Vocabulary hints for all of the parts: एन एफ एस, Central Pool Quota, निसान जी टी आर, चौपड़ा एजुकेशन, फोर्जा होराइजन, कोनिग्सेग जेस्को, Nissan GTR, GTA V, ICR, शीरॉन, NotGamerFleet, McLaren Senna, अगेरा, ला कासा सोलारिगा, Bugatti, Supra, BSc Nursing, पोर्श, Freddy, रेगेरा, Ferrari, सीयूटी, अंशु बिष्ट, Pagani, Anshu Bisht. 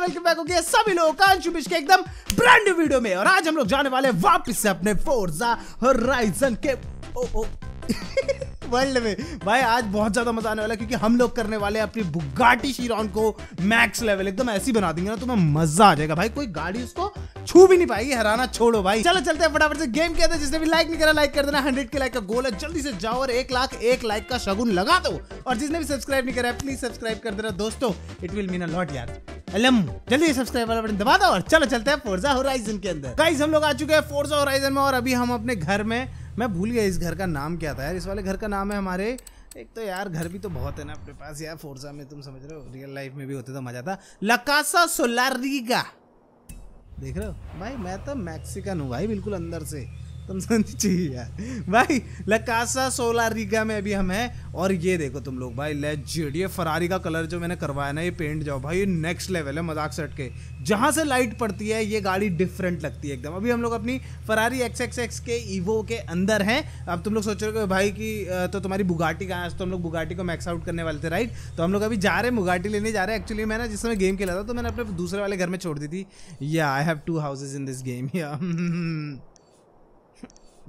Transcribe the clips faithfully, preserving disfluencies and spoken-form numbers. Welcome back हो गया सभी लोगों का अंशु बिष्ट के एकदम ब्रांड वीडियो में। और आज हम लोग जाने वाले वापस से अपने फोर्जा होराइजन के ओ ओ वर्ल्ड में। भाई आज बहुत ज्यादा मजा आने वाला है क्योंकि हम लोग करने वाले हैं अपनी बुगाटी शीरॉन को मैक्स लेवल। एकदम ऐसी बना देंगे ना तुम्हें मजा आ जाएगा भाई, कोई गाड़ी उसको छू भी नहीं पाएगी। हराना छोड़ो भाई, चलो चलते हैं फटाफट से गेम के अंदर। जिसने भी लाइक नहीं करा लाइक कर देना, हंड्रेड के लाइक का गोल है, जल्दी से जाओ और एक लाख एक लाइक का शगुन लगा दो। और जिसने भी सब्सक्राइब नहीं करा प्लीज सब्सक्राइब कर देना दोस्तों, it will mean a lot यार। अलम जल्दी सब्सक्राइब वाला बटन दबा दो और चलो चलते हैं फोर्जा होराइजन के अंदर। गाइस हम लोग आ चुके हैं फोर्जा होराइजन में और अभी हम अपने घर में, मैं भूल गया इस घर का नाम क्या था यार। इस वाले घर का नाम है हमारे, एक तो यार घर भी तो बहुत है ना अपने पास यार फोर्जा में, तुम समझ रहे हो। रियल लाइफ में भी होते तो मजा आता। ला कासा सोलारिगा, देख रहे हो भाई मैं तो मैक्सिकन हूँ भाई बिल्कुल अंदर से, तुम समझिए यार भाई। ला कासा सोलारिगा में अभी हम हैं और ये देखो तुम लोग भाई लेजेंड। ये फरारी का कलर जो मैंने करवाया ना, ये पेंट जाओ भाई ये नेक्स्ट लेवल है मजाक से हटके। जहाँ से लाइट पड़ती है ये गाड़ी डिफरेंट लगती है एकदम। अभी हम लोग अपनी फरारी एक्स एक्स एक्स के ईवो के अंदर हैं। अब तुम लोग सोच रहे हो भाई कि तो तुम्हारी बुगाटी कहाँ है, तो हम लोग बुगाटी को मैक्स आउट करने वाले थे राइट। तो हम लोग अभी जा रहे हैं बुगाटी लेने जा रहे हैं। एक्चुअली मैंने जिस समय गेम खेला था तो मैंने अपने दूसरे वाले घर में छोड़ दी थी। या I have two houses in this game, या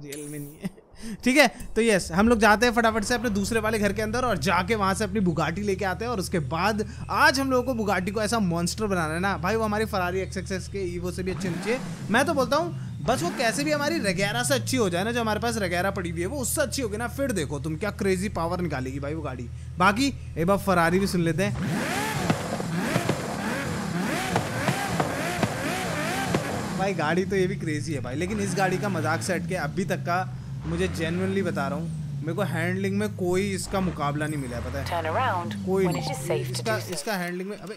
रियल में नहीं है ठीक है। तो यस हम लोग जाते हैं फटाफट से अपने दूसरे वाले घर के अंदर और जाके वहाँ से अपनी बुगाटी लेके आते हैं। और उसके बाद आज हम लोगों को बुगाटी को ऐसा मॉन्स्टर बनाना है ना भाई, वो हमारी फरारी एक्सएक्स के ईवो से भी अच्छी होनी चाहिए। मैं तो बोलता हूँ बस वो कैसे भी हमारी रेगेरा से अच्छी हो जाए ना, जो हमारे पास रेगेरा पड़ी हुई है वो उससे अच्छी होगी ना, फिर देखो तुम क्या क्रेजी पावर निकालेगी भाई वो गाड़ी। बाकी एक बार फरारी भी सुन लेते हैं भाई। गाड़ी तो ये भी क्रेजी है भाई, लेकिन इस गाड़ी का मजाक से हटके अभी तक का मुझे जेन्युइनली बता रहा हूँ, मेरे को हैंडलिंग में कोई इसका मुकाबला नहीं मिला पता है, कोई इसका, इसका हैंडलिंग में। अबे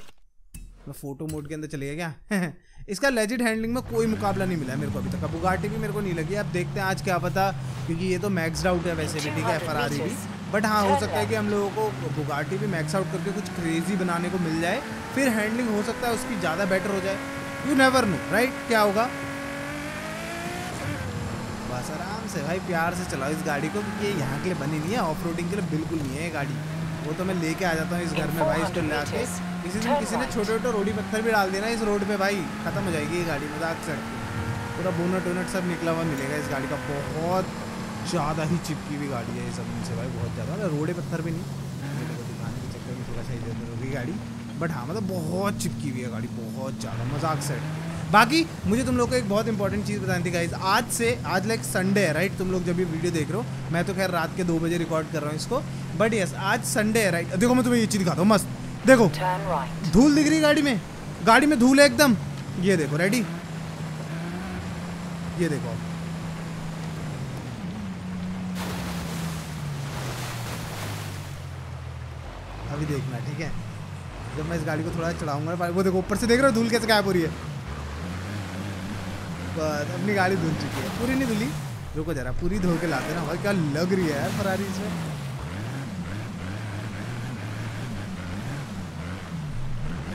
मैं फोटो मोड के अंदर चले गया क्या इसका लेजिट हैंडलिंग में कोई मुकाबला नहीं मिला मेरे को अभी तक। बुगाटी भी मेरे को नहीं लगी, अब देखते हैं आज क्या पता, क्योंकि ये तो मैक्सड आउट है वैसे भी ठीक है फरारी भी, बट हाँ हो सकता है कि हम लोगों को बुगाटी भी मैक्स आउट करके कुछ क्रेजी बनाने को मिल जाए, फिर हैंडलिंग हो सकता है उसकी ज़्यादा बेटर हो जाए। You never know, right? क्या होगा। बस आराम से भाई प्यार से चलाओ इस गाड़ी को, क्योंकि ये यहाँ के लिए बनी नहीं है ऑफ रोडिंग के लिए, बिल्कुल नहीं है ये गाड़ी। वो तो मैं लेके आ जाता हूँ इस घर में भाई, इसको ले आके किसी दिन किसी ने छोटे छोटे रोडी पत्थर भी डाल देना इस रोड पे भाई, खत्म हो जाएगी ये गाड़ी मजाक से। पूरा बोनट वोनट सब निकला हुआ मिलेगा इस गाड़ी का, बहुत ज़्यादा ही चिपकी हुई गाड़ी है इस जमीन से भाई, बहुत ज़्यादा। रोडे पत्थर भी नहीं, दुकान के चक्कर में थोड़ा सा इधर उधर होगी गाड़ी, बट हाँ मतलब बहुत चिपकी हुई है गाड़ी बहुत ज़्यादा मजाक सेट। बाकी मुझे तुम लोग को एक बहुत इंपॉर्टेंट चीज़ बतानी थी गाइज, आज से आज लाइक संडे है राइट। तुम लोग जब भी वीडियो देख रहे हो, मैं तो खैर रात के दो बजे रिकॉर्ड कर रहा हूँ इसको, बट यस आज संडे है राइट। देखो मैं तुम्हें ये चीज़ दिखाता हूँ मस्त, देखो धूल दिख रही गाड़ी में, गाड़ी में धूल है एकदम। ये देखो रेडी, ये देखो अभी देखना ठीक है, जब मैं इस गाड़ी को थोड़ा चढ़ाऊंगा भाई, वो देखो ऊपर से देख रहे हो धूल कैसे गायब हो रही है। बस अपनी गाड़ी धुल चुकी है, पूरी नहीं धुली, रुको जरा पूरी धो के लाते ना भाई, क्या लग रही है यार फरारी इसमें।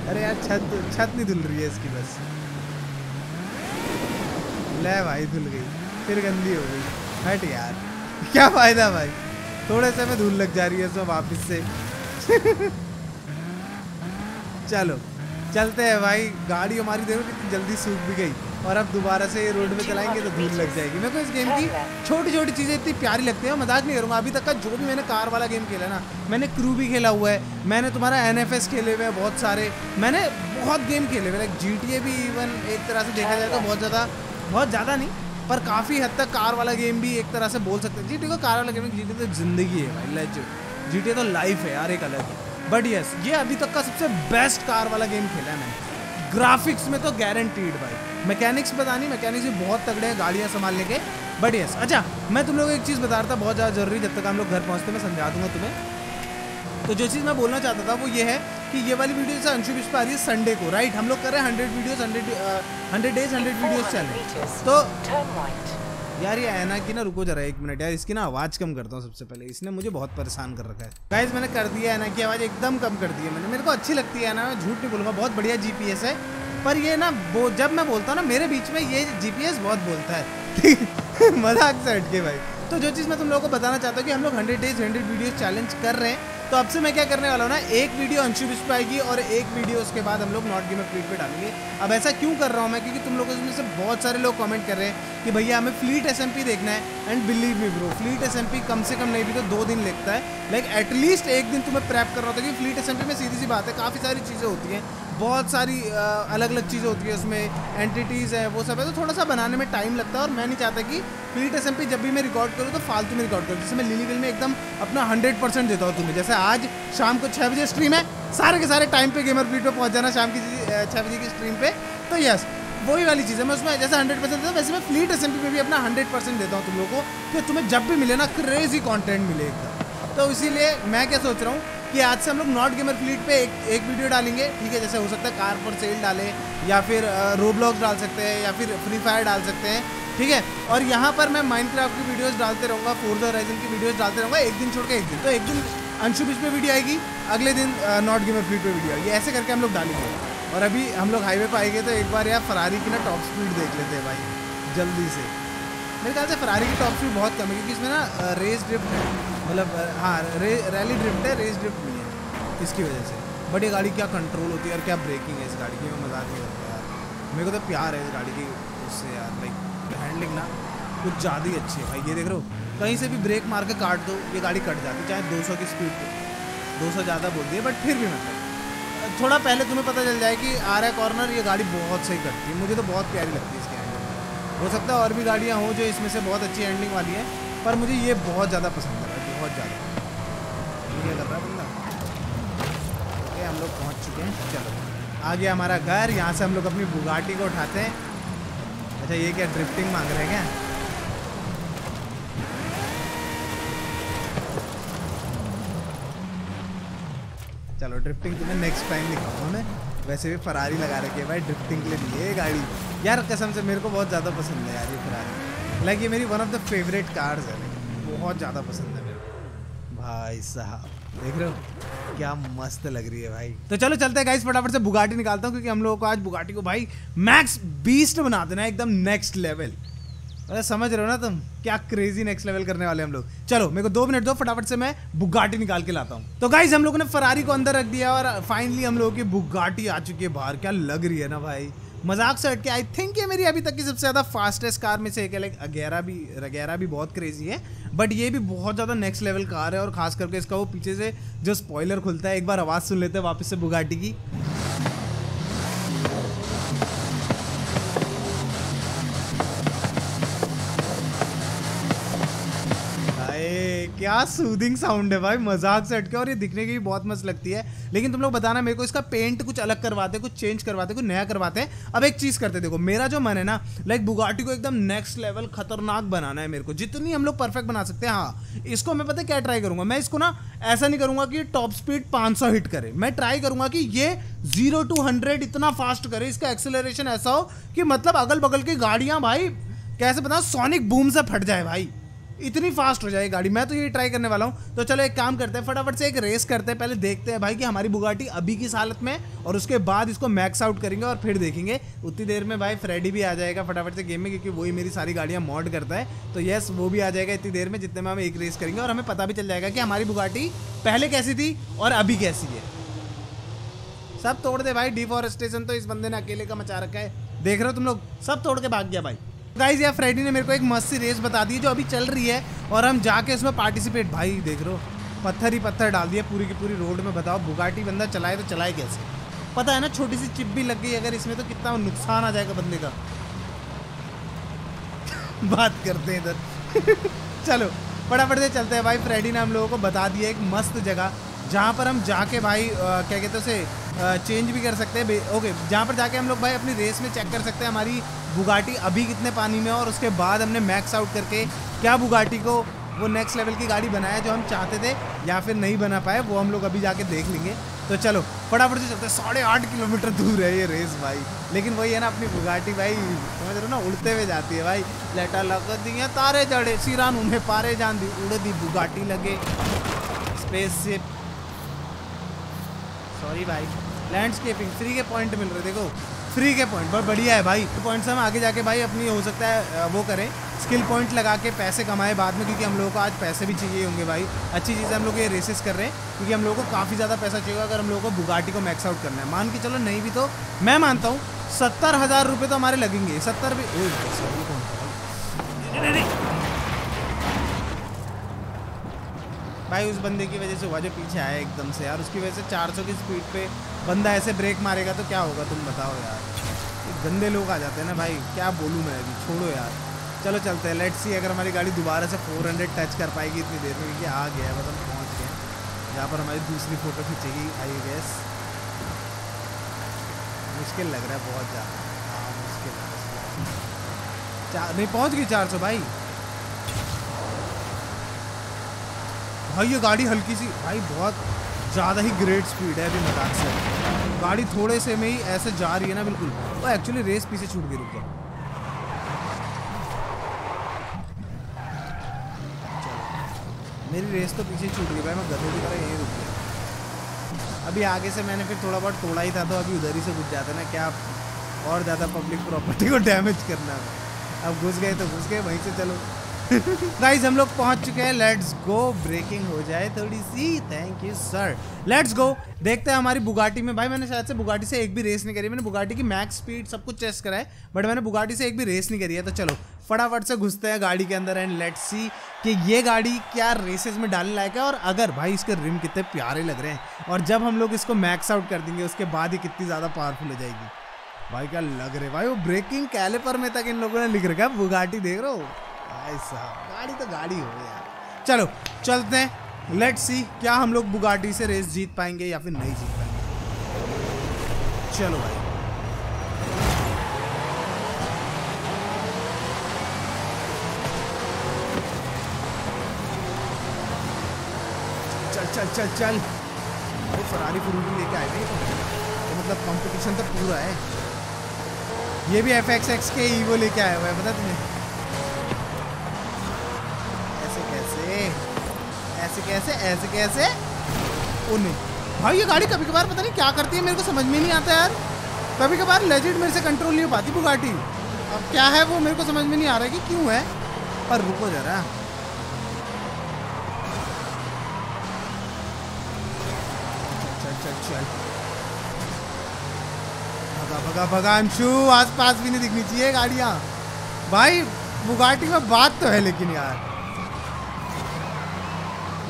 अरे यार छत छत नहीं धुल रही है इसकी, बस ले भाई धुल गई फिर गंदी हो गई, हट यार क्या फायदा भाई, थोड़े से में धूल लग जा रही है इसमें वापस से चलो चलते हैं भाई, गाड़ी हमारी देखो कितनी जल्दी सूख भी गई। और अब दोबारा से रोड में चलाएंगे तो धूल लग जाएगी। मेरे को इस गेम की छोटी छोटी चीज़ें इतनी प्यारी लगती हैं, मजाक नहीं करूँगा। अभी तक का जो भी मैंने कार वाला गेम खेला ना, मैंने क्रू भी खेला हुआ है, मैंने तुम्हारा एन एफ एस खेले हुए हैं बहुत सारे, मैंने बहुत गेम खेले हुए लाइक जी टी ए भी। इवन एक तरह से देखा जाए तो बहुत ज़्यादा बहुत ज़्यादा नहीं पर काफ़ी हद तक कार वाला गेम भी एक तरह से बोल सकते हैं। जी टी ए को कार वाला गेम, जी टी ए तो ज़िंदगी है भाई, लाइफ जी टी ए तो लाइफ है यार एक अलग। बट यस ये अभी तक का सबसे बेस्ट कार वाला गेम खेला है मैंने, ग्राफिक्स में तो गारंटीड भाई। मैकेनिक्स पता नहीं, मैकेनिक्स भी बहुत तगड़े हैं गाड़ियाँ संभालने के, बट यस। अच्छा मैं तुम लोगों को एक चीज़ बता रहा था बहुत ज़्यादा जरूरी, जब तक हम लोग घर पहुँचते मैं समझा दूंगा तुम्हें। तो जो चीज़ मैं बोलना चाहता था वो ये है कि ये वाली वीडियो से अंशु बिष्ट आ रही है संडे को राइट। हम लोग कर रहे हैं hundred videos hundred hundred days hundred videos challenge. तो यार ये ऐना की ना, रुको जरा एक मिनट यार, इसकी ना आवाज़ कम करता हूँ सबसे पहले, इसने मुझे बहुत परेशान कर रखा है गाइस। मैंने कर दिया ऐना की आवाज़ एकदम कम कर दी है मैंने, मेरे को अच्छी लगती है ना, मैं झूठ नहीं बोलूँगा, बहुत बढ़िया जी पी एस है। पर ये ना वो जब मैं बोलता हूँ ना मेरे बीच में ये जी पी एस बहुत बोलता है मजाक से हट के भाई। तो जो चीज़ मैं तुम लोगों को बताना चाहता हूँ कि हम लोग hundred days hundred videos challenge कर रहे हैं, तो अब से मैं क्या करने वाला हूँ ना, एक वीडियो अंशु बिष्ट आएगी और एक वीडियो उसके बाद हम लोग नॉटगेमरफ्लीट पे डालेंगे। अब ऐसा क्यों कर रहा हूँ मैं, क्योंकि तुम लोगों में से बहुत सारे लोग कमेंट कर रहे हैं कि भैया हमें फ्लीट एसएमपी देखना है। And believe me bro, fleet SMP कम से कम नहीं भी तो दो दिन लगता है। लाइक एटलीस्ट एक दिन तुम्हें प्रैप कर रहा होता है, क्योंकि फ्लीट एसएमपी में सीधी सी बात है काफ़ी सारी चीज़ें होती हैं, बहुत सारी अलग अलग चीज़ें होती है, उसमें एंटिटीज़ है वो सब है, तो थोड़ा सा बनाने में टाइम लगता है। और मैं नहीं चाहता कि फ्लीट एसएमपी जब भी मैं रिकॉर्ड करूँ तो फालतू में रिकॉर्ड करूँ, जिससे मैं लीगल में एकदम अपना हंड्रेड परसेंट देता हूँ तुम्हें। जैसे आज शाम को छः बजे स्ट्रीम है, सारे के सारे टाइम पे गेमर फ्लीट पे पहुँच जाना शाम की छः बजे की स्ट्रीम पे। तो यस वही वाली चीज़ है, मैं उसमें जैसे हंड्रेड परसेंट देता हूँ वैसे मैं फ्लीट एसएमपी में भी अपना हंड्रेड परसेंट देता हूँ तुम लोगों को, कि तुम्हें जब भी मिले ना क्रेजी कॉन्टेंट मिले एकदम। तो इसीलिए मैं क्या सोच रहा हूँ कि आज से हम लोग नॉट गेमर फ्लीट पे एक एक वीडियो डालेंगे, ठीक है। जैसे हो सकता है कार फॉर सेल डालें, या फिर रो ब्लॉग्स डाल सकते हैं, या फिर फ्री फायर डाल सकते हैं, ठीक है। और यहाँ पर मैं माइनक्राफ्ट की वीडियोस डालते रहूँगा, फोर्जा होराइजन की वीडियोस डालते रहूँगा, एक दिन छोड़ के एक दिन। तो एक दिन अंशु बिष्ट पे वीडियो आएगी, अगले दिन नॉट गेमर फ्लीट पे वीडियो आएगी, ऐसे करके हम लोग डालेंगे। और अभी हम लोग हाईवे पर आएंगे तो एक बार यार फरारी की ना टॉप स्पीड देख लेते हैं भाई जल्दी से। मेरे ख्याल से फरारी की टॉप स्पीड बहुत कम है, क्योंकि इसमें ना रेस ड्रिफ्ट है, मतलब हाँ रे रैली ड्रिफ्ट है, रेस ड्रिफ्ट नहीं है, इसकी वजह से। बट ये गाड़ी क्या कंट्रोल होती है और क्या ब्रेकिंग है इस गाड़ी की, मैं मज़ा नहीं आता यार। मेरे को तो प्यार है इस गाड़ी की उससे यार, लाइक हैंडलिंग ना कुछ ज़्यादा ही अच्छी है भाई। ये देख रहे हो, कहीं से भी ब्रेक मार के काट दो ये गाड़ी कट जाती है, चाहे दो सौ की स्पीड पर, दो सौ ज़्यादा बोलती है बट फिर भी मतलब थोड़ा पहले तुम्हें पता चल जाए कि आ रहा है कॉर्नर, ये गाड़ी बहुत सही कटती है। मुझे तो बहुत प्यारी लगती है इसकी हैंडलिंग। हो सकता है और भी गाड़ियाँ हों जो इसमें से बहुत अच्छी हैंडलिंग वाली है, पर मुझे ये बहुत ज़्यादा पसंद है, बहुत ज़्यादा। ये कर रहा बंदा। ओके हम लोग पहुंच चुके हैं, चलो आ गया हमारा घर। यहाँ से हम लोग अपनी बुगाटी को उठाते हैं। अच्छा ये क्या ड्रिफ्टिंग मांग रहे हैं क्या? चलो ड्रिफ्टिंग तुम्हें नेक्स्ट टाइम दिखाऊंगा मैं। वैसे भी फरारी लगा रखी है भाई ड्रिफ्टिंग के लिए ये गाड़ी यार, कसम से मेरे को बहुत ज़्यादा पसंद है यार ये फरारी। लाइक ये मेरी one of the favourite cars है, बहुत ज़्यादा पसंद है भाई साहब। देख रहे हो क्या मस्त लग रही है भाई। तो चलो चलते हैं गाइस, फटाफट से बुगाटी निकालता हूँ, क्योंकि हम लोगों को आज बुगाटी को भाई मैक्स बीस्ट बना देना है एकदम नेक्स्ट लेवल। अरे समझ रहे हो ना तुम क्या क्रेजी नेक्स्ट लेवल करने वाले हम लोग। चलो मेरे को दो मिनट दो, फटाफट से मैं बुगाटी निकाल के लाता हूँ। तो गाइस हम लोगों ने फरारी को अंदर रख दिया और फाइनली हम लोगों की बुगाटी आ चुकी है बाहर। क्या लग रही है ना भाई, मजाक से हट के आई थिंक ये मेरी अभी तक की सबसे ज़्यादा फास्टेस्ट कार में से एक है। लाइक अगेरा भी रगेरा भी बहुत क्रेजी है, बट ये भी बहुत ज़्यादा नेक्स्ट लेवल कार है। और ख़ास करके इसका वो पीछे से जो स्पॉइलर खुलता है, एक बार आवाज़ सुन लेते हैं वापस से बुगाटी की। क्या सूदिंग साउंड है भाई, मजाक से हटके। और ये दिखने की भी बहुत मस्त लगती है, लेकिन तुम लोग बताना मेरे को इसका पेंट कुछ अलग करवाते हैं, कुछ चेंज करवाते हैं, कुछ नया करवाते हैं। अब एक चीज़ करते देखो, मेरा जो मन है ना लाइक बुगाटी को एकदम नेक्स्ट लेवल खतरनाक बनाना है मेरे को, जितनी हम लोग परफेक्ट बना सकते हैं। हाँ इसको मैं पता क्या ट्राई करूँगा, मैं इसको ना ऐसा नहीं करूँगा कि टॉप स्पीड पाँच सौ हिट करे, मैं ट्राई करूँगा कि ये जीरो टू हंड्रेड इतना फास्ट करे, इसका एक्सेलरेशन ऐसा हो कि मतलब अगल बगल की गाड़ियाँ भाई कैसे बताओ सोनिक बूम से फट जाए भाई, इतनी फास्ट हो जाएगी गाड़ी। मैं तो ये ट्राई करने वाला हूँ। तो चलो एक काम करते हैं, फटाफट से एक रेस करते हैं, पहले देखते हैं भाई कि हमारी बुगाटी अभी किस हालत में, और उसके बाद इसको मैक्स आउट करेंगे और फिर देखेंगे। उतनी देर में भाई फ्रेडी भी आ जाएगा फटाफट से गेम में, क्योंकि वही मेरी सारी गाड़ियाँ मॉड करता है। तो येस वो भी आ जाएगा इतनी देर में, जितने में हम एक रेस करेंगे और हमें पता भी चल जाएगा कि हमारी बुगाटी पहले कैसी थी और अभी कैसी है। सब तोड़ दे भाई, डिफॉरेस्टेशन तो इस बंदे ने अकेले का मचा रखा है। देख रहे हो तुम लोग, सब तोड़ के भाग गया भाई। गाइज यार फ्रेडी ने मेरे को एक मस्त सी रेस बता दी है जो अभी चल रही है, और हम जाके उसमें पार्टिसिपेट भाई देख रहे हो पत्थर ही पत्थर डाल दिया पूरी की पूरी रोड में। बताओ बुगाटी बंदा चलाए तो चलाए कैसे, पता है ना छोटी सी चिप भी लग गई अगर इसमें तो कितना नुकसान आ जाएगा बंदे का। बात करते हैं इधर। चलो फटाफट से चलते हैं भाई, फ्रेडी ने हम लोगों को बता दिया एक मस्त जगह जहाँ पर हम जाके भाई आ, क्या कहते हैं उसे चेंज भी कर सकते हैं। ओके जहाँ पर जाके हम लोग भाई अपनी रेस में चेक कर सकते हैं हमारी बुगाटी अभी कितने पानी में, और उसके बाद हमने मैक्स आउट करके क्या बुगाटी को वो नेक्स्ट लेवल की गाड़ी बनाया जो हम चाहते थे या फिर नहीं बना पाए, वो हम लोग अभी जाके देख लेंगे। तो चलो फटाफट से चलते हैं। साढ़े आठ किलोमीटर दूर है ये रेस भाई, लेकिन वही है ना अपनी बुगाटी भाई समझ रहे हो ना, उड़ते हुए जाती है भाई। लेटा लग दी है तारे जड़े सिरान उन्हें पारे जान दी, उड़े दी बुगाटी लगे स्पेसशिप। सॉरी भाई लैंडस्केपिंग फ्री के पॉइंट मिल रहे, देखो फ्री के पॉइंट बहुत बढ़िया है भाई। पॉइंट से हम आगे जाके भाई अपनी हो सकता है वो करें स्किल पॉइंट लगा के पैसे कमाए बाद में, क्योंकि हम लोगों को आज पैसे भी चाहिए होंगे भाई। अच्छी चीज़ है हम लोग ये रेसेस कर रहे हैं क्योंकि हम लोगों को काफ़ी ज़्यादा पैसा चाहिए अगर हम लोगों को बुगाटी को मैक्स आउट करना है। मान के चलो नहीं भी तो मैं मानता हूँ सत्तर हज़ार रुपये तो हमारे लगेंगे। सत्तर भी भाई उस बंदे की वजह से हुआ जो पीछे आया एकदम से यार, उसकी वजह से चार सौ की स्पीड पे बंदा ऐसे ब्रेक मारेगा तो क्या होगा तुम बताओ यार। ये गंदे लोग आ जाते हैं ना भाई, क्या बोलूँ मैं अभी, छोड़ो यार। चलो चलते हैं, लेट्स सी अगर हमारी गाड़ी दोबारा से फोर हंड्रेड टच कर पाएगी इतनी देर में, क्योंकि आ गया है मतलब पहुँच गया जहाँ पर हमारी दूसरी फ़ोटो खींचेगी आई गैस। मुश्किल लग रहा है बहुत ज़्यादा, हाँ मुश्किल लग रहा है। चार नहीं पहुँच गई चार सौ भाई। भाई ये गाड़ी हल्की सी भाई बहुत ज़्यादा ही ग्रेट स्पीड है अभी मजाक से, गाड़ी थोड़े से में ही ऐसे जा रही है ना बिल्कुल। वो एक्चुअली रेस पीछे छूट गई, रुक गया। मेरी रेस तो पीछे छूट गई भाई, मैं गधे की तरह यहीं रुक गया। अभी आगे से मैंने फिर थोड़ा बहुत तोड़ा ही था तो अभी उधर ही से घुस जाता ना, क्या और ज़्यादा पब्लिक प्रॉपर्टी को डैमेज करना। अब घुस गए तो घुस गए वहीं से। चलो गाइज हम लोग पहुंच चुके हैं, लेट्स गो। ब्रेकिंग हो जाए थोड़ी सी, thank you sir. Let's go, देखते हैं हमारी बुगाटी में। भाई मैंने शायद से बुगाटी से एक भी रेस नहीं करी, मैंने बुगाटी की मैक्स स्पीड सब कुछ चेस्ट करा है बट मैंने बुगाटी से एक भी रेस नहीं करी है। तो चलो फटाफट से घुसते हैं गाड़ी के अंदर एंड लेट्स सी कि ये गाड़ी क्या रेसेस में डालने लायक है। और अगर भाई इसके रिम कितने प्यारे लग रहे हैं, और जब हम लोग इसको मैक्स आउट कर देंगे उसके बाद ही कितनी ज़्यादा पावरफुल हो जाएगी भाई। क्या लग रहे भाई, वो ब्रेकिंग कैलिपर में तक इन लोगों ने लिख रखा है बुगाटी, देख रहे हो गाड़ी तो गाड़ी हो यार। चलो चलते हैं, लेट्स सी क्या हम लोग बुगाटी से रेस जीत पाएंगे या फिर नहीं जीत पाएंगे। चलो भाई चल चल चल चल, चल। अरे फरारी फुर्री लेके आए थे तो मतलब कंपटीशन तो पूरा है। ये भी एफ एक्स एक्स के ईवो लेके आया हुआ है, पता तुम्हें ऐसे कैसे ऐसे कैसे। ओ नहीं भाई ये गाड़ी कभी कभार पता नहीं क्या करती है, मेरे को समझ में नहीं आता यार। कभी कभार लेजिट मेरे से कंट्रोल नहीं हो पाती बुगाटी, अब क्या है वो मेरे को समझ में नहीं आ रहा कि क्यों है। पर रुको जरा, चल चल चल भगा भगा भगा अंशु, आस पास भी नहीं दिखनी चाहिए गाड़ियाँ भाई बुगाटी में। बात तो है लेकिन यार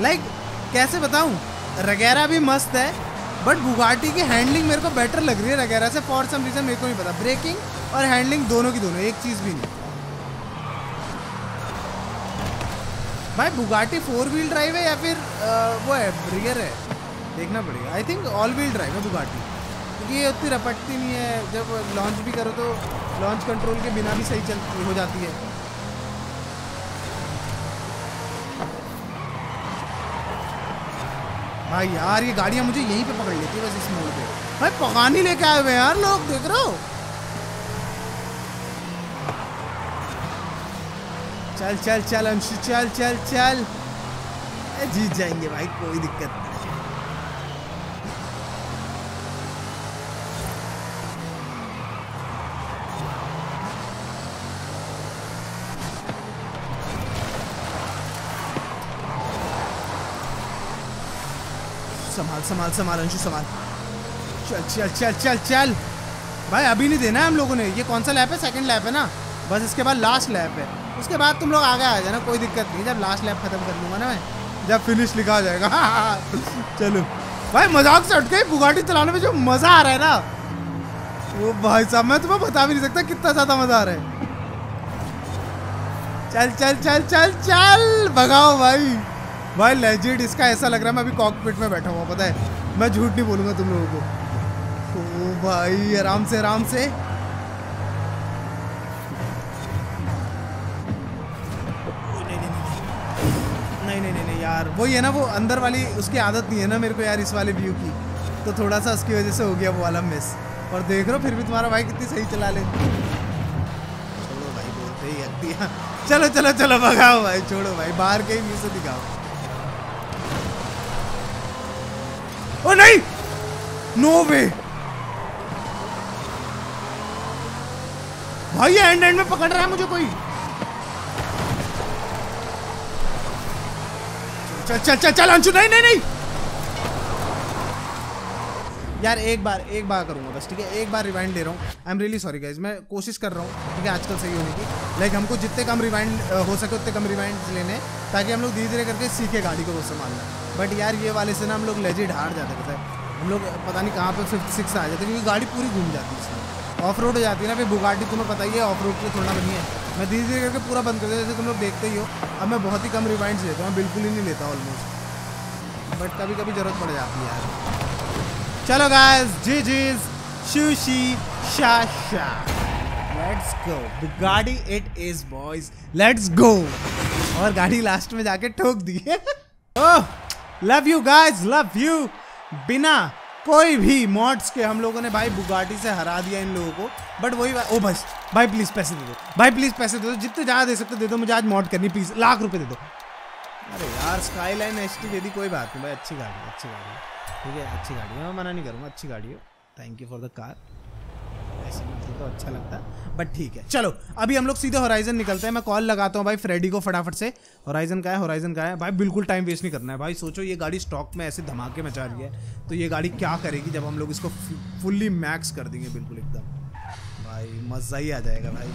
लाइक like, कैसे बताऊं, रगैरा भी मस्त है बट बुगाटी की हैंडलिंग मेरे को बेटर लग रही है रगैरा से, फॉर सम रीज़न मेरे को नहीं पता। ब्रेकिंग और हैंडलिंग दोनों की दोनों एक चीज़ भी नहीं भाई। बुगाटी फोर व्हील ड्राइव है या फिर आ, वो है रियर है, देखना पड़ेगा। I think all wheel drive है बुगाटी, क्योंकि ये उतनी रपटती नहीं है, जब लॉन्च भी करो तो लॉन्च कंट्रोल के बिना भी सही चलती हो जाती है। भाई यार ये गाड़ियाँ मुझे यहीं पे पकड़ लेती है बस इस मोड़ पे। भाई पगानी लेके आए हुए यार लोग, देख रहे हो। चल चल चल अंशु चल चल चल, जीत जाएंगे भाई कोई दिक्कत नहीं। संभाल संभाल संभाल अंशु संभाल, चल चल चल चल चल भाई। अभी नहीं देना है हम लोगों ने। ये कौन सा लैप है, सेकंड लैप है ना, बस इसके बाद लास्ट लैप है, उसके बाद तुम लोग आगे आ जाना कोई दिक्कत नहीं। जब लास्ट लैप खत्म कर लूँगा ना मैं, जब फिनिश लिखा हो जाएगा चलो भाई मजाक से हट के बुगाटी चलाने में जो मज़ा आ रहा है ना वो भाई साहब मैं तुम्हें बता भी नहीं सकता कितना ज़्यादा मज़ा आ रहा है। चल चल चल चल चल भगाओ भाई। भाई लेजिट इसका ऐसा लग रहा है मैं अभी कॉकपिट में बैठा हुआ, पता है मैं झूठ नहीं बोलूँगा तुम लोगों को। ओ भाई आराम से आराम से, नहीं नहीं नहीं नहीं यार वही है ना, वो अंदर वाली उसकी आदत नहीं है ना मेरे को यार इस वाले व्यू की, तो थोड़ा सा उसकी वजह से हो गया वो वाला मिस। और देख रहे हो फिर भी तुम्हारा भाई कितनी सही चला ले। छोड़ो भाई बोलते ही हक दिया, चलो चलो चलो भगाओ भाई, छोड़ो भाई बाहर के व्यू से दिखाओ। ओ नहीं नो वे भाई, एंड एंड में पकड़ रहा है मुझे कोई। चल चल चल चल अंशु, नहीं नहीं नहीं यार, एक बार एक बार करूँगा बस, ठीक है। एक बार रिवाइंड ले रहा हूँ, I am really sorry guys, मैं कोशिश कर रहा हूँ, ठीक है, आजकल सही होने की। लाइक हमको जितने कम रिवाइंड हो सके उतने कम रिवाइंड लेने, ताकि हम लोग धीरे धीरे करके सीखे गाड़ी को उससे मारना। बट यार ये वाले से ना हम लोग लेजिट हार जाते हैं, हम लोग पता नहीं कहाँ पर फिफ्थ सिक्स आ जाते, क्योंकि गाड़ी पूरी घूम जाती है, इसमें ऑफ रोड हो जाती है ना। फिर बुगाटी तुम्हें पता ही है ऑफ रोड के थोड़ा बनी है। मैं धीरे धीरे करके पूरा बंद कर देता, जैसे तुम लोग देखते ही हो। अब मैं बहुत ही कम रिवाइंड्स लेता हूँ, बिल्कुल ही नहीं लेता ऑलमोस्ट, बट कभी कभी ज़रूरत पड़ जाती है यार। चलो गाइस, जी जीज शूशी शाशा, let's go Bugatti, it is boys, let's go. और गाड़ी लास्ट में जाके ठोक दी। Oh love you guys, love you. बिना कोई भी मॉड्स के हम लोगों ने भाई बुगाटी से हरा दिया इन लोगों को। बट वही ओ बस भाई प्लीज़ पैसे दे दो, भाई प्लीज़ पैसे दे दो, जितने ज़्यादा दे सकते दे दो, मुझे आज मॉड करनी प्लीज़, लाख रुपए दे दो। अरे यार स्काई लाइन एच टी दे दी, कोई बात नहीं भाई, अच्छी गाड़ी है, अच्छी गाड़ी है, ठीक है, अच्छी गाड़ी है, मैं मना नहीं करूँगा, अच्छी गाड़ी हो। Thank you for the car, ऐसे तो अच्छा लगता है, बट ठीक है। चलो अभी हम लोग सीधे होराइजन निकलते हैं। मैं कॉल लगाता हूँ भाई फ्रेडी को फटाफट से। होराइजन का है, होराइजन का है भाई, बिल्कुल टाइम वेस्ट नहीं करना है भाई। सोचो ये गाड़ी स्टॉक में ऐसे धमाके मचा रही है, तो ये गाड़ी क्या करेगी जब हम लोग इसको फुल्ली मैक्स कर देंगे, बिल्कुल एकदम भाई मज़ा ही आ जाएगा भाई।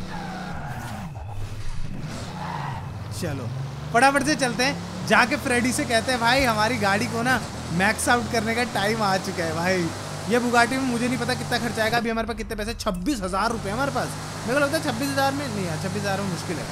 चलो फटाफट से चलते हैं, जाके फ्रेडी से कहते हैं भाई हमारी गाड़ी को ना मैक्स आउट करने का टाइम आ चुका है भाई। ये बुगाटी में मुझे नहीं पता कितना खर्चा आएगा, अभी हमारे पास कितने पैसे, छब्बीस हज़ार रुपये हमारे पास। मेरे को लगता है छब्बीस हज़ार में नहीं, यार छब्बीस हज़ार में मुश्किल है,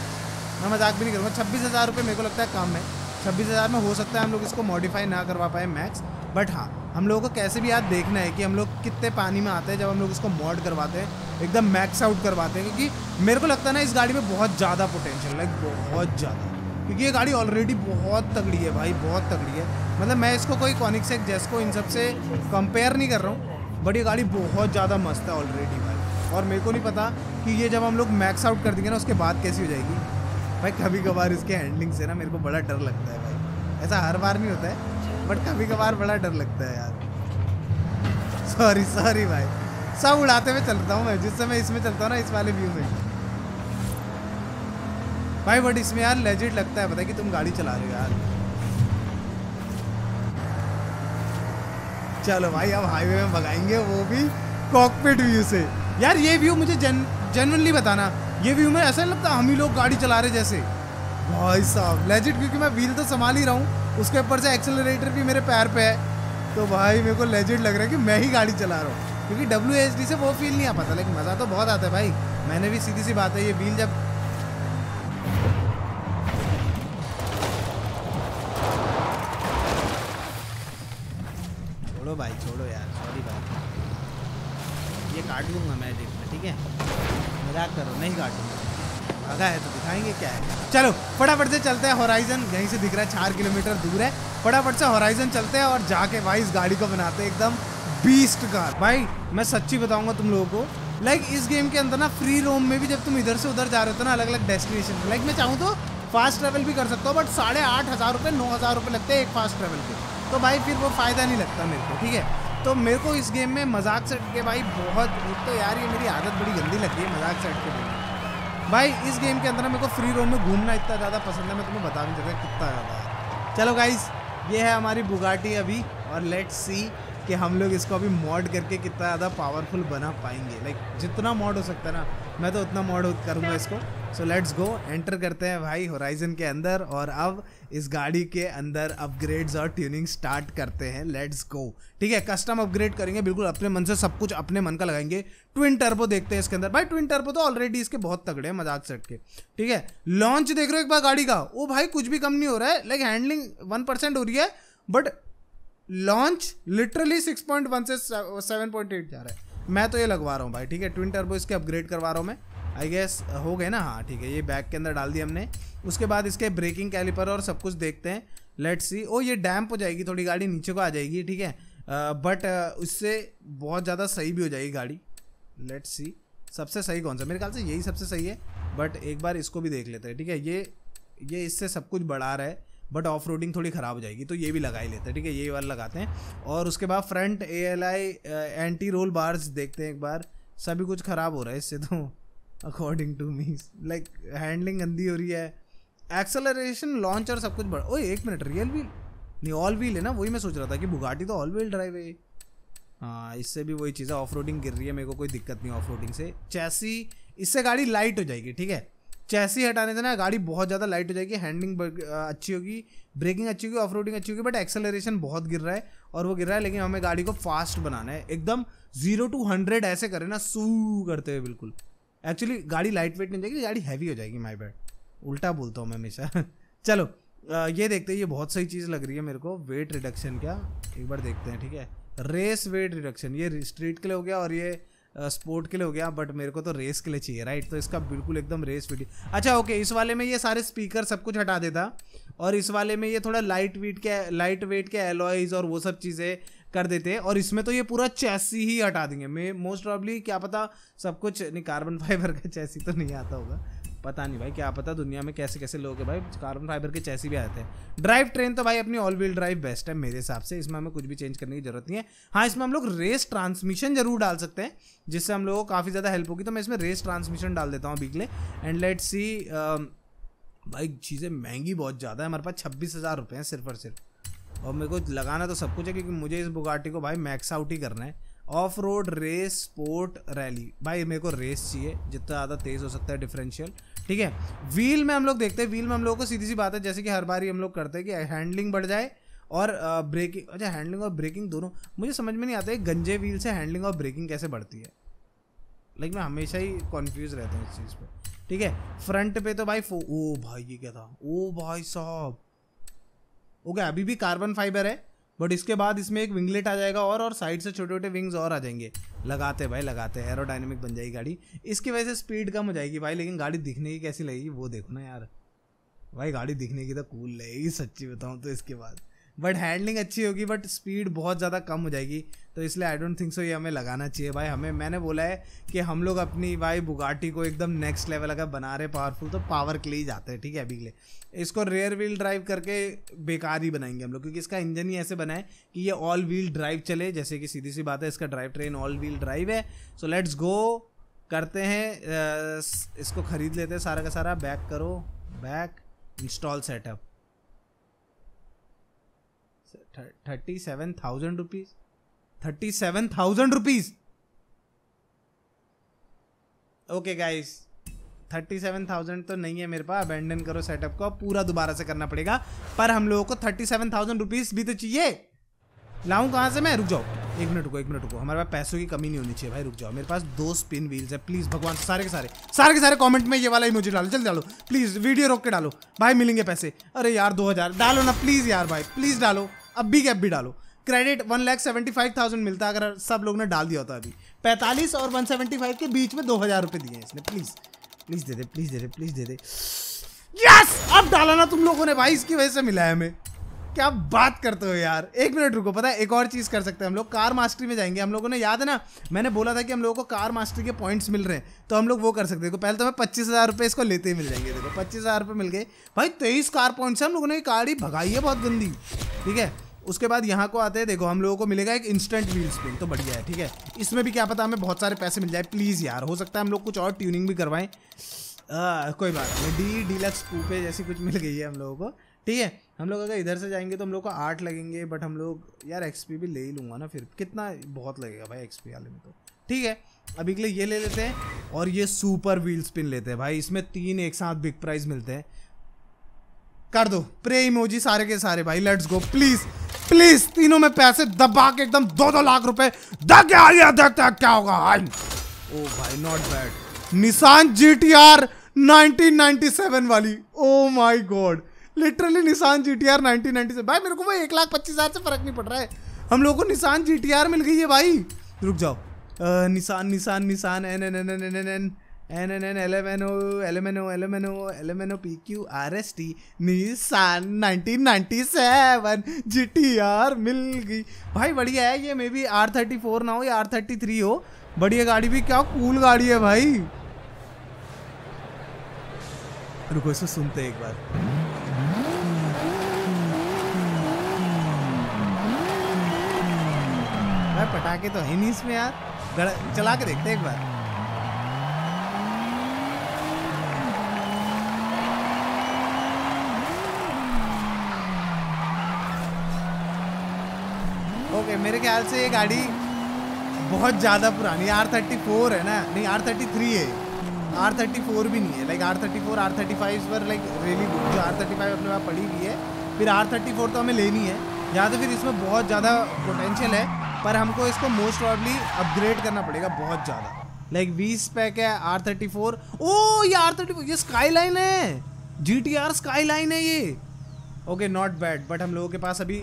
मैं मजाक भी नहीं करूँगा। छब्बीस हज़ार रुपये मेरे को लगता है कम है, छब्बीस हज़ार में हो सकता है हम लोग इसको मॉडिफाई ना करवा पाए मैक्स। बट हाँ हम लोगों को कैसे भी याद देखना है कि हम लोग कितने पानी में आते हैं जब हम लोग इसको मॉड करवाते हैं, एकदम मैक्स आउट करवाते हैं। क्योंकि मेरे को लगता है ना इस गाड़ी में बहुत ज़्यादा पोटेंशियल है, बहुत ज़्यादा, क्योंकि ये गाड़ी ऑलरेडी बहुत तगड़ी है भाई, बहुत तगड़ी है। मतलब मैं इसको कोई कोनिग्सेग जेस्को इन सब से कंपेयर नहीं कर रहा हूँ, बट ये गाड़ी बहुत ज़्यादा मस्त है ऑलरेडी भाई। और मेरे को नहीं पता कि ये जब हम लोग मैक्स आउट कर देंगे ना उसके बाद कैसी हो जाएगी भाई। कभी कभार इसके हैंडलिंग से ना मेरे को बड़ा डर लगता है भाई, ऐसा हर बार नहीं होता है बट कभी कभार बड़ा डर लगता है यार। सॉरी सॉरी भाई, सब उड़ाते हुए चलता हूँ मैं, जिससे मैं इसमें चलता हूँ ना इस वाले व्यू में भाई। बट इसमें यार लेजिट लगता है पता है कि तुम गाड़ी चला रहे हो यार। चलो भाई अब हाईवे में भगाएंगे, वो भी कॉकपिट व्यू से। यार ये व्यू मुझे जेन जेनवनली बताना, ये व्यू में ऐसा लगता है हम ही लोग गाड़ी चला रहे जैसे भाई साहब लेजिट, क्योंकि मैं व्हील तो संभाल ही रहा हूँ, उसके ऊपर से एक्सेलरेटर भी मेरे पैर पे है, तो भाई मेरे को लेजिट लग रहा है कि मैं ही गाड़ी चला रहा हूँ। क्योंकि डब्ल्यू एच डी से वो फील नहीं आ पाता, लेकिन मज़ा तो बहुत आता है भाई। मैंने भी सीधी सी बात है, ये व्हील जब भाई छोड़ो यार, सॉरी भाई, ये काट लूँगा मैं देख में, ठीक है, मजाक करो, नहीं काटूंगा, भगा है तो दिखाएंगे क्या है। चलो फटाफट से चलते हैं, होराइजन यहीं से दिख रहा है, चार किलोमीटर दूर है। फटाफट से होराइजन चलते हैं और जाके भाई इस गाड़ी को बनाते हैं एकदम बीस्ट का। भाई मैं सच्ची बताऊँगा तुम लोगों को, लाइक इस गेम के अंदर ना फ्री रोम में भी जब तुम इधर से उधर जा रहे हो ना अलग अलग डेस्टिनेशन, लाइक मैं चाहूँ तो फास्ट ट्रैवल भी कर सकता हूँ, बट साढ़े आठ हज़ार रुपये नौ हज़ार रुपये लगते हैं एक फास्ट ट्रैवल के, तो भाई फिर वो फ़ायदा नहीं लगता मेरे को, ठीक है। तो मेरे को इस गेम में मजाक से हट के भाई बहुत, तो यार ये मेरी आदत बड़ी गंदी लगी है मजाक से हट के भाई। इस गेम के अंदर मेरे को फ्री रोम में घूमना इतना ज़्यादा पसंद है, मैं तुम्हें बता नहीं सकता कितना ज़्यादा। चलो गाइस ये है हमारी बुगाटी अभी, और लेट्स सी कि हम लोग इसको अभी मॉड करके कितना ज़्यादा पावरफुल बना पाएंगे। लाइक जितना मॉड हो सकता है ना मैं तो उतना मॉड करूँगा इसको। सो लेट्स गो, एंटर करते हैं भाई होराइजन के अंदर, और अब इस गाड़ी के अंदर अपग्रेड्स और ट्यूनिंग स्टार्ट करते हैं। लेट्स गो, ठीक है, कस्टम अपग्रेड करेंगे बिल्कुल अपने मन से, सब कुछ अपने मन का लगाएंगे। ट्विन टर्बो देखते हैं इसके अंदर भाई, ट्विन टर्बो तो ऑलरेडी इसके बहुत तगड़े हैं मजाक से हट के, ठीक है। लॉन्च देख रहे हो एक बार गाड़ी का, ओ भाई कुछ भी कम नहीं हो रहा है, लाइक हैंडलिंग वन परसेंट हो रही है, but launch literally six point one से सेवन पॉइंट एट जा रहा है। मैं तो ये लगवा रहा हूँ भाई, ठीक है, ट्विन टर्बो इसके अपग्रेड करवा रहा हूँ मैं, आई गेस हो गए ना, हाँ ठीक है। ये बैग के अंदर डाल दिया हमने, उसके बाद इसके ब्रेकिंग कैलिपर और सब कुछ देखते हैं। लेट्स सी, ओ ये डैम्प हो जाएगी थोड़ी, गाड़ी नीचे को आ जाएगी, ठीक है, बट उससे बहुत ज़्यादा सही भी हो जाएगी गाड़ी। लेट्स सी सबसे सही कौन सा, मेरे ख्याल से यही सबसे सही है, बट एक बार इसको भी देख लेते हैं, ठीक है। ये ये इससे सब कुछ बढ़ा रहा है, बट ऑफ रोडिंग थोड़ी ख़राब हो जाएगी, तो ये भी लगा ही लेते हैं, ठीक है, यही वाला लगाते हैं। और उसके बाद front A L I anti roll bars देखते हैं एक बार, सभी कुछ ख़राब हो रहा है इससे तो, according to me, like handling गंदी हो रही है, एक्सेलरेशन लॉन्च और सब कुछ बढ़, ओए एक मिनट रियल व्हील नहीं ऑल व्हील है ना, वही मैं सोच रहा था कि बुगाटी तो ऑल व्हील ड्राइव है। हाँ इससे भी वही चीज़ है, ऑफ रोडिंग गिर रही है, मेरे को कोई दिक्कत नहीं ऑफ रोडिंग से। चैसी इससे गाड़ी लाइट हो जाएगी, ठीक है, चैसी हटाने से ना गाड़ी बहुत ज़्यादा लाइट हो जाएगी, हैंडलिंग अच्छी होगी, ब्रेकिंग अच्छी होगी, ऑफ रोडिंग अच्छी होगी, बट एक्सेलरेशन बहुत गिर रहा है और वो गिर रहा है, लेकिन हमें गाड़ी को फास्ट बनाना है, एकदम जीरो टू हंड्रेड ऐसे करें ना, सू करते हुए बिल्कुल। एक्चुअली गाड़ी लाइट वेट नहीं हो जाएगी, गाड़ी हैवी हो जाएगी, माय बैड, उल्टा बोलता हूँ मैं हमेशा। चलो आ, ये देखते हैं, ये बहुत सही चीज़ लग रही है मेरे को, वेट रिडक्शन, क्या एक बार देखते हैं, ठीक है। रेस वेट रिडक्शन, ये स्ट्रीट के लिए हो गया और ये आ, स्पोर्ट के लिए हो गया, बट मेरे को तो रेस के लिए चाहिए, राइट। तो इसका बिल्कुल एकदम रेस वेट, अच्छा ओके। इस वाले में ये सारे स्पीकर सब कुछ हटा देता और इस वाले में ये थोड़ा लाइट वेट के लाइट वेट के एलॉयज़ और वो सब चीज़ें कर देते हैं, और इसमें तो ये पूरा चैसी ही हटा देंगे। मैं मोस्ट प्रॉब्ली, क्या पता सब कुछ नहीं, कार्बन फाइबर का चैसी तो नहीं आता होगा, पता नहीं भाई, क्या पता दुनिया में कैसे कैसे लोग हैं भाई, कार्बन फाइबर के चैसी भी आते हैं। ड्राइव ट्रेन तो भाई अपनी ऑल व्हील ड्राइव बेस्ट है मेरे हिसाब से, इसमें हमें कुछ भी चेंज करने की जरूरत नहीं है। हाँ इसमें हम लोग रेस ट्रांसमिशन जरूर डाल सकते हैं, जिससे हम लोगों को काफ़ी ज़्यादा हेल्प होगी, तो मैं इसमें रेस ट्रांसमिशन डाल देता हूँ अभी के लिए। एंड लेट्स सी, भाई चीज़ें महंगी बहुत ज़्यादा है, हमारे पास छब्बीस हज़ार रुपये हैं सिर्फ और सिर्फ, और मेरे को लगाना तो सब कुछ है, क्योंकि मुझे इस बुगाटी को भाई मैक्स आउट ही करना है। Off road, race, sport, rally, भाई मेरे को रेस चाहिए, जितना ज़्यादा तेज़ हो सकता है डिफरेंशियल, ठीक है। व्हील में हम लोग देखते हैं, व्हील में हम लोगों को सीधी सी बात है, जैसे कि हर बार ही हम लोग करते हैं कि हैंडलिंग बढ़ जाए और ब्रेकिंग, अच्छा हैंडलिंग और ब्रेकिंग दोनों मुझे समझ में नहीं आता है, गंजे व्हील से हैंडलिंग और ब्रेकिंग कैसे बढ़ती है, लाइक मैं हमेशा ही कॉन्फ्यूज़ रहता हूँ इस चीज़ पर, ठीक है। फ्रंट पे तो भाई, ओ भाई ये क्या था, ओ भाई साहब, ओके अभी भी कार्बन फाइबर है, बट इसके बाद इसमें एक विंगलेट आ जाएगा और और साइड से छोटे छोटे विंग्स और आ जाएंगे, लगाते भाई लगाते, एरोडायनेमिक बन जाएगी गाड़ी, इसकी वजह से स्पीड कम हो जाएगी भाई, लेकिन गाड़ी दिखने की कैसी लगेगी वो देखो ना यार, भाई गाड़ी दिखने की तो कूल लगेगी सच्ची बताऊँ तो इसके बाद, बट हैंडलिंग अच्छी होगी बट स्पीड बहुत ज़्यादा कम हो जाएगी, तो इसलिए आई डोंट थिंक सो ये हमें लगाना चाहिए भाई। हमें, मैंने बोला है कि हम लोग अपनी भाई बुगाटी को एकदम नेक्स्ट लेवल अगर बना रहे पावरफुल, तो पावर के लिए ही जाते हैं, ठीक है। अभी के लिए इसको रेयर व्हील ड्राइव करके बेकार ही बनाएंगे हम लोग, क्योंकि इसका इंजन ही ऐसे बनाए कि ये ऑल व्हील ड्राइव चले, जैसे कि सीधी सी बात है इसका drive train all wheel drive है। सो लेट्स गो, करते हैं इसको, ख़रीद लेते हैं सारा का सारा, बैक करो, back, install setup, thirty seven thousand rupees thirty seven thousand rupees okay guys, thirty seven thousand तो नहीं है मेरे पास, अबेंडन करो सेटअप को, पूरा दोबारा से करना पड़ेगा, पर हम लोगों को थर्टी सेवन थाउजेंड रुपीज भी तो चाहिए, लाऊं कहाँ से मैं, रुक जाओ एक मिनट रुको, एक मिनट रुको, हमारे पास पैसों की कमी नहीं होनी चाहिए भाई, रुक जाओ। मेरे पास दो स्पिन व्हील्स है, प्लीज़ भगवान सारे के सारे सारे के सारे कमेंट में ये वाला इमोजी डालो, जल्दी डालो प्लीज़, वीडियो रोक के डालो भाई, मिलेंगे पैसे, अरे यार दो हज़ार डालो ना प्लीज़ यार भाई, प्लीज़ डालो अभी के अभी डालो। Credit one lakh seventy five thousand मिलता है अगर सब लोग ने डाल दिया होता, अभी पैंतालीस और वन सेवेंटी फाइव के बीच में दो हज़ार रुपये दिए इसने, प्लीज़ प्लीज़ दे दे, प्लीज़ दे दे, प्लीज़ दे दे, यस अब डाला ना तुम लोगों ने भाई, इसकी वजह से मिला है हमें, क्या बात करते हो यार। एक मिनट रुको, पता है एक और चीज़ कर सकते हैं हम लोग, कार मास्टरी में जाएंगे हम लोगों ने, याद है ना मैंने बोला था कि हम लोगों को कार मास्टरी के पॉइंट्स मिल रहे हैं, तो हम लोग वो कर सकते हैं। देखो पहले तो हमें पच्चीस हज़ार रुपये इसको लेते ही मिल जाएंगे, देखो पच्चीस हज़ार रुपये मिल गए भाई, तेईस कार पॉइंट्स हम लोगों ने, गाड़ी भगाई है बहुत गंदी, ठीक है। उसके बाद यहाँ को आते हैं, देखो हम लोगों को मिलेगा एक इंस्टेंट व्हील स्पिन, तो बढ़िया है, ठीक है। इसमें भी क्या पता हमें बहुत सारे पैसे मिल जाए, प्लीज़ यार, हो सकता है हम लोग कुछ और ट्यूनिंग भी करवाएं, कोई बात नहीं, डी डीलक्स कूपे जैसी कुछ मिल गई है हम लोगों को, ठीक है। हम लोग अगर इधर से जाएंगे तो हम लोग को आठ लगेंगे, बट हम लोग यार एक्सपी भी ले ही लूँगा ना, फिर कितना बहुत लगेगा भाई एक्सपी वाले में, तो ठीक है अभी के लिए ये ले लेते हैं, और ये सुपर व्हील स्पिन लेते हैं भाई, इसमें तीन एक साथ बिग प्राइज मिलते हैं, कर दो प्रे इमोजी सारे के सारे भाई, लेट्स गो प्लीज़ प्लीज़, तीनों में पैसे दबा के एकदम दो दो लाख रुपये दे आइए, देखते हैं क्या होगा भाई। ओ भाई not bad, निसान जी टी आर nineteen ninety seven वाली, oh my god, literally निसान जी टी आर nineteen ninety से भाई, मेरे को वो एक लाख पच्चीस हज़ार से फ़र्क नहीं पड़ रहा है, हम लोगों को निसान जी टी आर मिल गई है भाई, रुक जाओ, Nissan Nissan Nissan N N N N N N N N N N L M N O L M N O L M N O L M N O P Q R S T, Nissan nineteen ninety seven G T R मिल गई भाई, बढ़िया है ये, maybe R thirty four ना हो या are thirty three हो, बढ़िया गाड़ी भी, क्या कूल गाड़ी है भाई। रुको इसको सुनते एक बार, पटाखे तो है नहीं इसमें यार, चला के देखते हैं एक बार, ओके, मेरे ख्याल से ये गाड़ी बहुत ज़्यादा पुरानी है, आर थर्टी फोर है ना, नहीं आर थर्टी थ्री है, आर थर्टी फोर भी नहीं है, like R thirty four R thirty five पर लाइक रेली गुड, जो आर थर्टी फाइव अपने पास पड़ी हुई है, फिर आर थर्टी फोर तो हमें लेनी है, या तो फिर इसमें बहुत ज़्यादा पोटेंशियल है, पर हमको इसको मोस्ट प्रॉब्ली अपग्रेड करना पड़ेगा बहुत ज़्यादा, लाइक बीस पैक है आर थर्टी फोर, ओ ये आर थर्टी फोर, ये स्काईलाइन है, जी टी आर स्काईलाइन है ये, ओके नॉट बैड, बट हम लोगों के पास अभी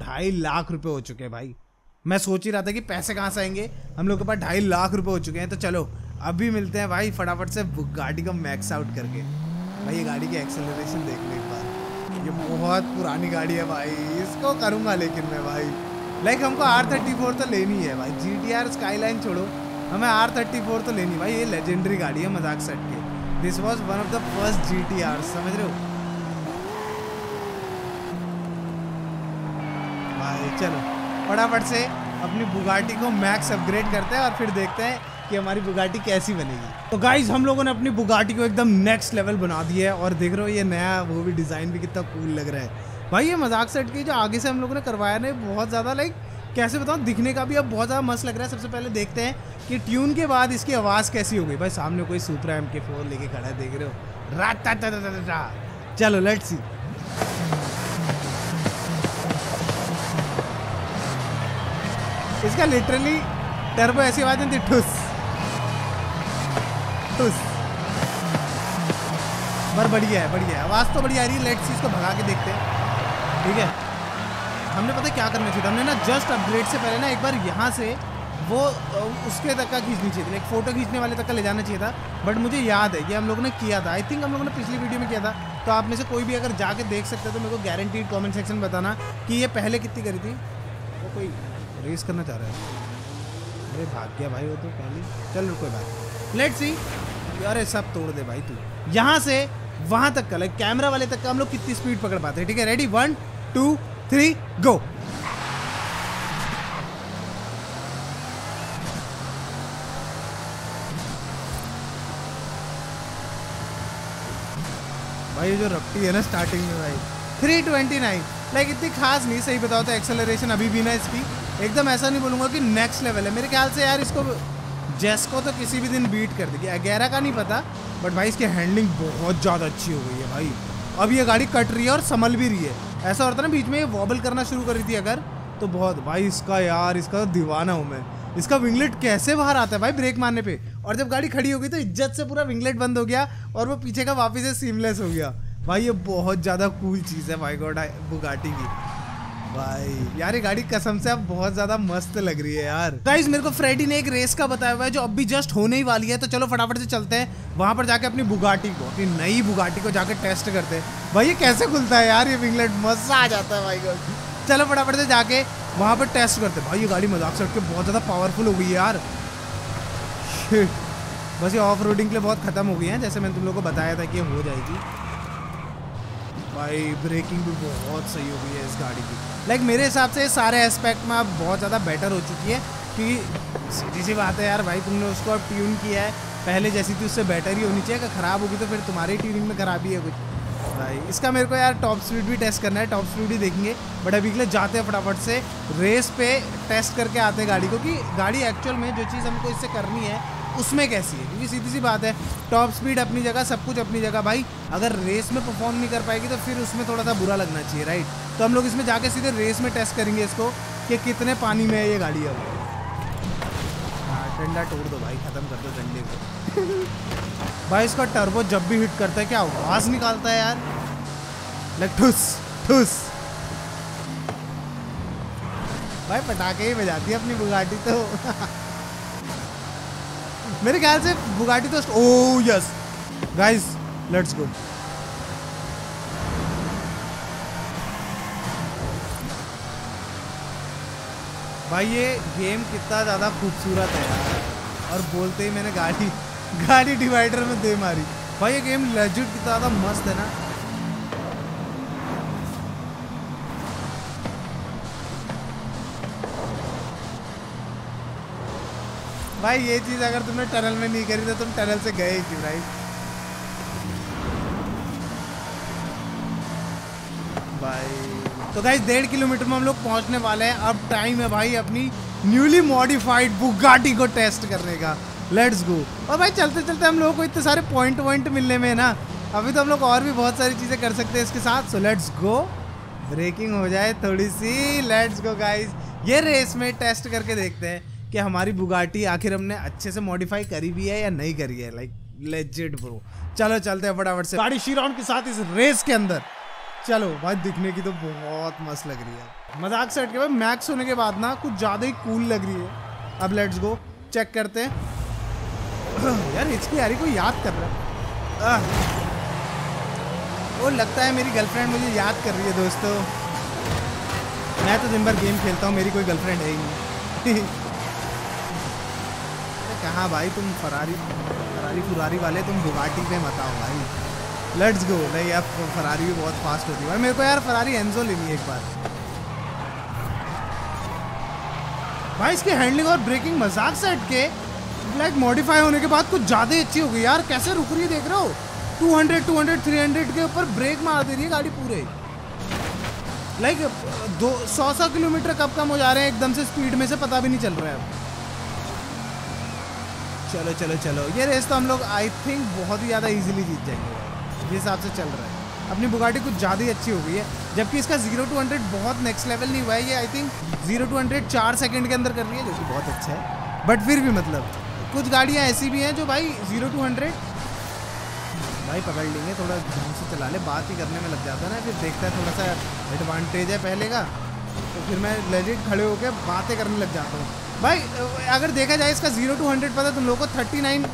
ढाई लाख रुपए हो चुके हैं भाई, मैं सोच ही रहा था कि पैसे कहाँ से आएंगे, हम लोग के पास ढाई लाख रुपए हो चुके हैं, तो चलो अभी मिलते हैं भाई फटाफट से बुगाटी का मैक्स आउट करके। भाई ये गाड़ी की एक्सेलरेशन देख ले एक बार, ये बहुत पुरानी गाड़ी है भाई, इसको करूँगा लेकिन मैं भाई, लाइक हमको आर थर्टी फोर तो लेनी है भाई, जी टी आर स्काईलाइन छोड़ो, हमें आर थर्टी फोर तो लेनी भाई, ये लेजेंडरी गाड़ी है मजाक सेट के, this was one of the first G T R, समझ रहे हो भाई। चलो फटाफट से अपनी बुगाटी को मैक्स अपग्रेड करते हैं और फिर देखते हैं कि हमारी बुगाटी कैसी बनेगी। तो गाइज हम लोगों ने अपनी बुगाटी को एकदम नेक्स्ट लेवल बना दिया है और देख रहे हो ये नया वो भी डिज़ाइन भी कितना कूल लग रहा है भाई। ये मजाक सेट के जो आगे से हम लोगों ने करवाया ना बहुत ज़्यादा लाइक कैसे बताऊँ, दिखने का भी अब बहुत ज़्यादा मस्त लग रहा है। सबसे पहले देखते हैं कि ट्यून के बाद इसकी आवाज़ कैसी हो गई। भाई सामने कोई सुप्रा एम के फोर लेके खड़ा है, देख रहे हो रा। चलो लेट्स सी। इसका लिटरली टर्बो ऐसी आवाज नहीं थी, ठुस ठुस, पर बढ़िया है बढ़िया है, आवाज़ तो बढ़िया आ रही है। लेट्स इसको भगा के देखते हैं। ठीक है, हमने पता क्या करना चाहिए, हमने ना जस्ट अपग्रेड से पहले ना एक बार यहाँ से वो उसके तक का खींचनी चाहिए थी, एक फ़ोटो खींचने वाले तक का ले जाना चाहिए था। बट मुझे याद है कि हम लोगों ने किया था, आई थिंक हम लोगों ने पिछली वीडियो में किया था। तो आप में से कोई भी अगर जाके देख सकते हो तो मेरे को गारंटीड कॉमेंट सेक्शन बताना कि ये पहले कितनी करी थी। वो कोई रेस करना चाह रहा है, अरे भाग गया भाई वो तो पहले। चल रुको भाई, लेट्स सी। अरे सब तोड़ दे भाई तू। यहाँ से वहाँ तक का लाइक कैमरा वाले तक का हम लोग कितनी स्पीड पकड़ पाते हैं। ठीक है, ready, one two three go. भाई जो रफ्ती है ना स्टार्टिंग में भाई थ्री ट्वेंटी नाइन, लाइक इतनी खास नहीं। सही बताओ तो एक्सेलरेशन अभी भी ना इसकी एकदम ऐसा नहीं बोलूँगा कि नेक्स्ट लेवल है। मेरे ख्याल से यार इसको जेस्को तो किसी भी दिन बीट कर देगी। एग्यारह का नहीं पता, बट भाई इसकी हैंडलिंग बहुत ज़्यादा अच्छी हो गई है भाई। अब ये गाड़ी कट रही है और संभल भी रही है। ऐसा होता है ना बीच में ये वॉबल करना शुरू कर रही थी अगर तो बहुत भाई इसका यार इसका दीवाना हूँ मैं। इसका विंगलेट कैसे बाहर आता है भाई ब्रेक मारने पे, और जब गाड़ी खड़ी हो गई तो इज्जत से पूरा विंगलेट बंद हो गया और वो पीछे का वापस से सीमलेस हो गया। भाई ये बहुत ज़्यादा कूल चीज़ है माय गॉड बुगाटी की। भाई यार ये गाड़ी कसम से अब बहुत ज़्यादा मस्त लग रही है यार। गाइस मेरे को फ्रेडी ने एक रेस का बताया हुआ है जो अब भी जस्ट होने ही वाली है, तो चलो फटाफट से चलते हैं वहाँ पर जाके अपनी बुगाटी को, अपनी नई बुगाटी को जाके टेस्ट करते हैं। भाई ये कैसे खुलता है यार, ये विंगलेट मज़ा आ जाता है भाई गॉड। चलो फटाफट से जाके वहाँ पर टेस्ट करते हैं। भाई ये गाड़ी मजाक से उठ के बहुत ज़्यादा पावरफुल हो गई है यार। बस ये ऑफ रोडिंग के लिए बहुत ख़त्म हो गई है, जैसे मैंने तुम लोग को बताया था कि हो जाएगी। भाई ब्रेकिंग भी बहुत सही हो गई है इस गाड़ी की। लाइक like, मेरे हिसाब से सारे एस्पेक्ट में अब बहुत ज़्यादा बेटर हो चुकी है कि सीधी सी बात है यार। भाई तुमने उसको अब ट्यून किया है, पहले जैसी थी उससे बेटर ही होनी चाहिए। अगर ख़राब होगी तो फिर तुम्हारी ट्यूनिंग में खराबी है कुछ। भाई इसका मेरे को यार टॉप स्पीड भी टेस्ट करना है, टॉप स्पीड ही देखेंगे। बट अभी के लिए जाते हैं फटाफट से रेस पे टेस्ट करके आते हैं गाड़ी को कि गाड़ी एक्चुअल में जो चीज़ हमको इससे करनी है उसमें कैसी है, क्योंकि सीधी सी बात है टॉप स्पीड अपनी जगह, सब कुछ अपनी जगह। भाई अगर रेस में परफॉर्म नहीं कर पाएगी तो फिर उसमें थोड़ा सा बुरा लगना चाहिए, राइट। तो हम लोग इसमें जाके सीधे रेस में टेस्ट करेंगे इसको कि कितने पानी में है ये गाड़ी। अब डंडा तोड़ दो भाई, ख़त्म कर दो डंडे को। भाई इसका टर्बो जब भी हिट करता है क्या आवाज़ निकालता है यार, लाइक ठुस ठुस। भाई पटाखे ही बजाती है अपनी बुगाटी तो। मेरे ख्याल से बुगाटी तो oh yes guys let's go. भाई ये गेम कितना ज़्यादा खूबसूरत है और बोलते ही मैंने गाड़ी गाड़ी डिवाइडर में दे मारी। भाई ये गेम लेजिट कितना ज़्यादा मस्त है ना। भाई ये चीज़ अगर तुमने टनल में नहीं करी तो तुम टनल से गए क्यों भाई। भाई तो गाइस डेढ़ किलोमीटर में हम लोग पहुँचने वाले हैं। अब टाइम है भाई अपनी न्यूली मॉडिफाइड बुगाटी को टेस्ट करने का। Let's go. और भाई चलते चलते हम लोगों को इतने सारे पॉइंट वॉइंट मिलने में ना, अभी तो हम लोग और भी बहुत सारी चीज़ें कर सकते हैं इसके साथ। So let's go. ब्रेकिंग हो जाए थोड़ी सी। Let's go guys. ये रेस में टेस्ट करके देखते हैं कि हमारी बुगाटी आखिर हमने अच्छे से मॉडिफाई करी भी है या नहीं करी है। Like legit bro. चलो चलते हैं फटाफट से गाड़ी शीरॉन के साथ इस रेस के अंदर। चलो भाई दिखने की तो बहुत मस्त लग रही है। मजाक से हटके भाई मैक्स होने के बाद ना कुछ ज़्यादा ही कूल लग रही है। अब लेट्स गो। चेक करते हैं। यार एच के यारी को याद कर रहा है। वो लगता है मेरी गर्लफ्रेंड मुझे याद कर रही है। दोस्तों मैं तो दिन भर गेम खेलता हूँ, मेरी कोई गर्लफ्रेंड है ही नहीं। कहाँ भाई तुम फरारी फरारी फुरारी वाले, तुम बुगाटी पे मत आओ भाई। Let's go. नहीं अब फरारी भी बहुत फास्ट होती है भाई। मेरे को यार फरारी एंजो लेनी है एक बार भाई। इसकी हैंडलिंग और ब्रेकिंग मजाक से हटके लाइक मॉडिफाई होने के बाद कुछ ज़्यादा अच्छी हो गई यार। कैसे रुक रही है देख रहे हो। Two hundred, two hundred, three hundred के ऊपर ब्रेक मार दे रही है गाड़ी पूरे। लाइक दो सौ सौ किलोमीटर कब कम हो जा रहे हैं एकदम से स्पीड में से पता भी नहीं चल रहा है अब। चलो चलो चलो। ये रेस तो हम लोग आई थिंक बहुत ही ज़्यादा इजीली जीत जाएंगे जिस हिसाब से चल रहा है। अपनी बुगाटी कुछ ज़्यादा ही अच्छी हो गई है। जबकि इसका जीरो टू हंड्रेड बहुत नेक्स्ट लेवल नहीं हुआ है। ये I think zero to hundred चार सेकेंड के अंदर कर रही है, जो कि बहुत अच्छा है। बट फिर भी मतलब कुछ गाड़ियाँ ऐसी भी हैं जो भाई जीरो टू हंड्रेड भाई पकड़ लेंगे। थोड़ा ध्यान से चला ले। बात ही करने में लग जाता है ना, फिर देखता है थोड़ा सा एडवांटेज है पहले का, तो फिर मैं लेजिट खड़े होकर बातें करने लग जाता हूँ भाई। अगर देखा जाए इसका जीरो टू हंड्रेड पता तुम लोगों को thirty nine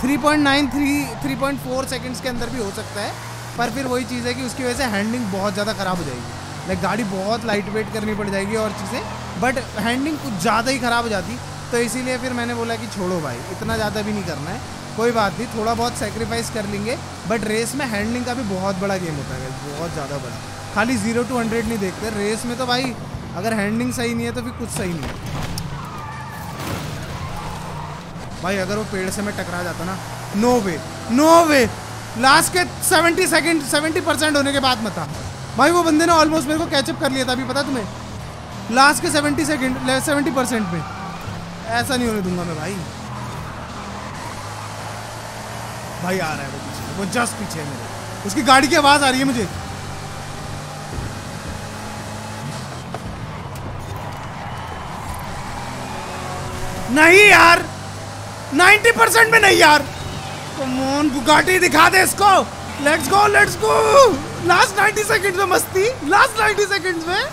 three point nine three three point four seconds के अंदर भी हो सकता है। पर फिर वही चीज़ है कि उसकी वजह से हैंडलिंग बहुत ज़्यादा ख़राब हो जाएगी। लाइक गाड़ी बहुत लाइट वेट करनी पड़ जाएगी और चीज़ें, बट हैंडलिंग कुछ ज़्यादा ही ख़राब हो जाती। तो इसीलिए फिर मैंने बोला कि छोड़ो भाई, इतना ज़्यादा भी नहीं करना है। कोई बात नहीं, थोड़ा बहुत सेक्रीफाइस कर लेंगे। बट रेस में हैंडलिंग का भी बहुत बड़ा गेम होता है, बहुत ज़्यादा बड़ा। खाली जीरो टू हंड्रेड नहीं देखते रेस में, तो भाई अगर हैंडलिंग सही नहीं है तो फिर कुछ सही नहीं है भाई। अगर वो पेड़ से मैं टकरा जाता ना, no way no way. Last के सेवेंटी सेकेंड सेवेंटी परसेंट होने के बाद मत भाई। वो बंदे ने ऑलमोस्ट मेरे को कैचअप कर लिया था अभी, पता तुम्हें, लास्ट के सेवेंटी सेकेंड सेवेंटी परसेंट पे। ऐसा नहीं होने दूंगा मैं भाई। भाई आ रहा है वो पीछे, वो जस्ट पीछे है मेरे। उसकी गाड़ी की आवाज आ रही है मुझे। नहीं यार, नब्बे परसेंट में नहीं यार। कम ऑन बुगाटी दिखा दे इसको। Let's go let's go. Last नब्बे सेकंड्स में मस्ती, लास्ट नब्बे सेकंड्स में।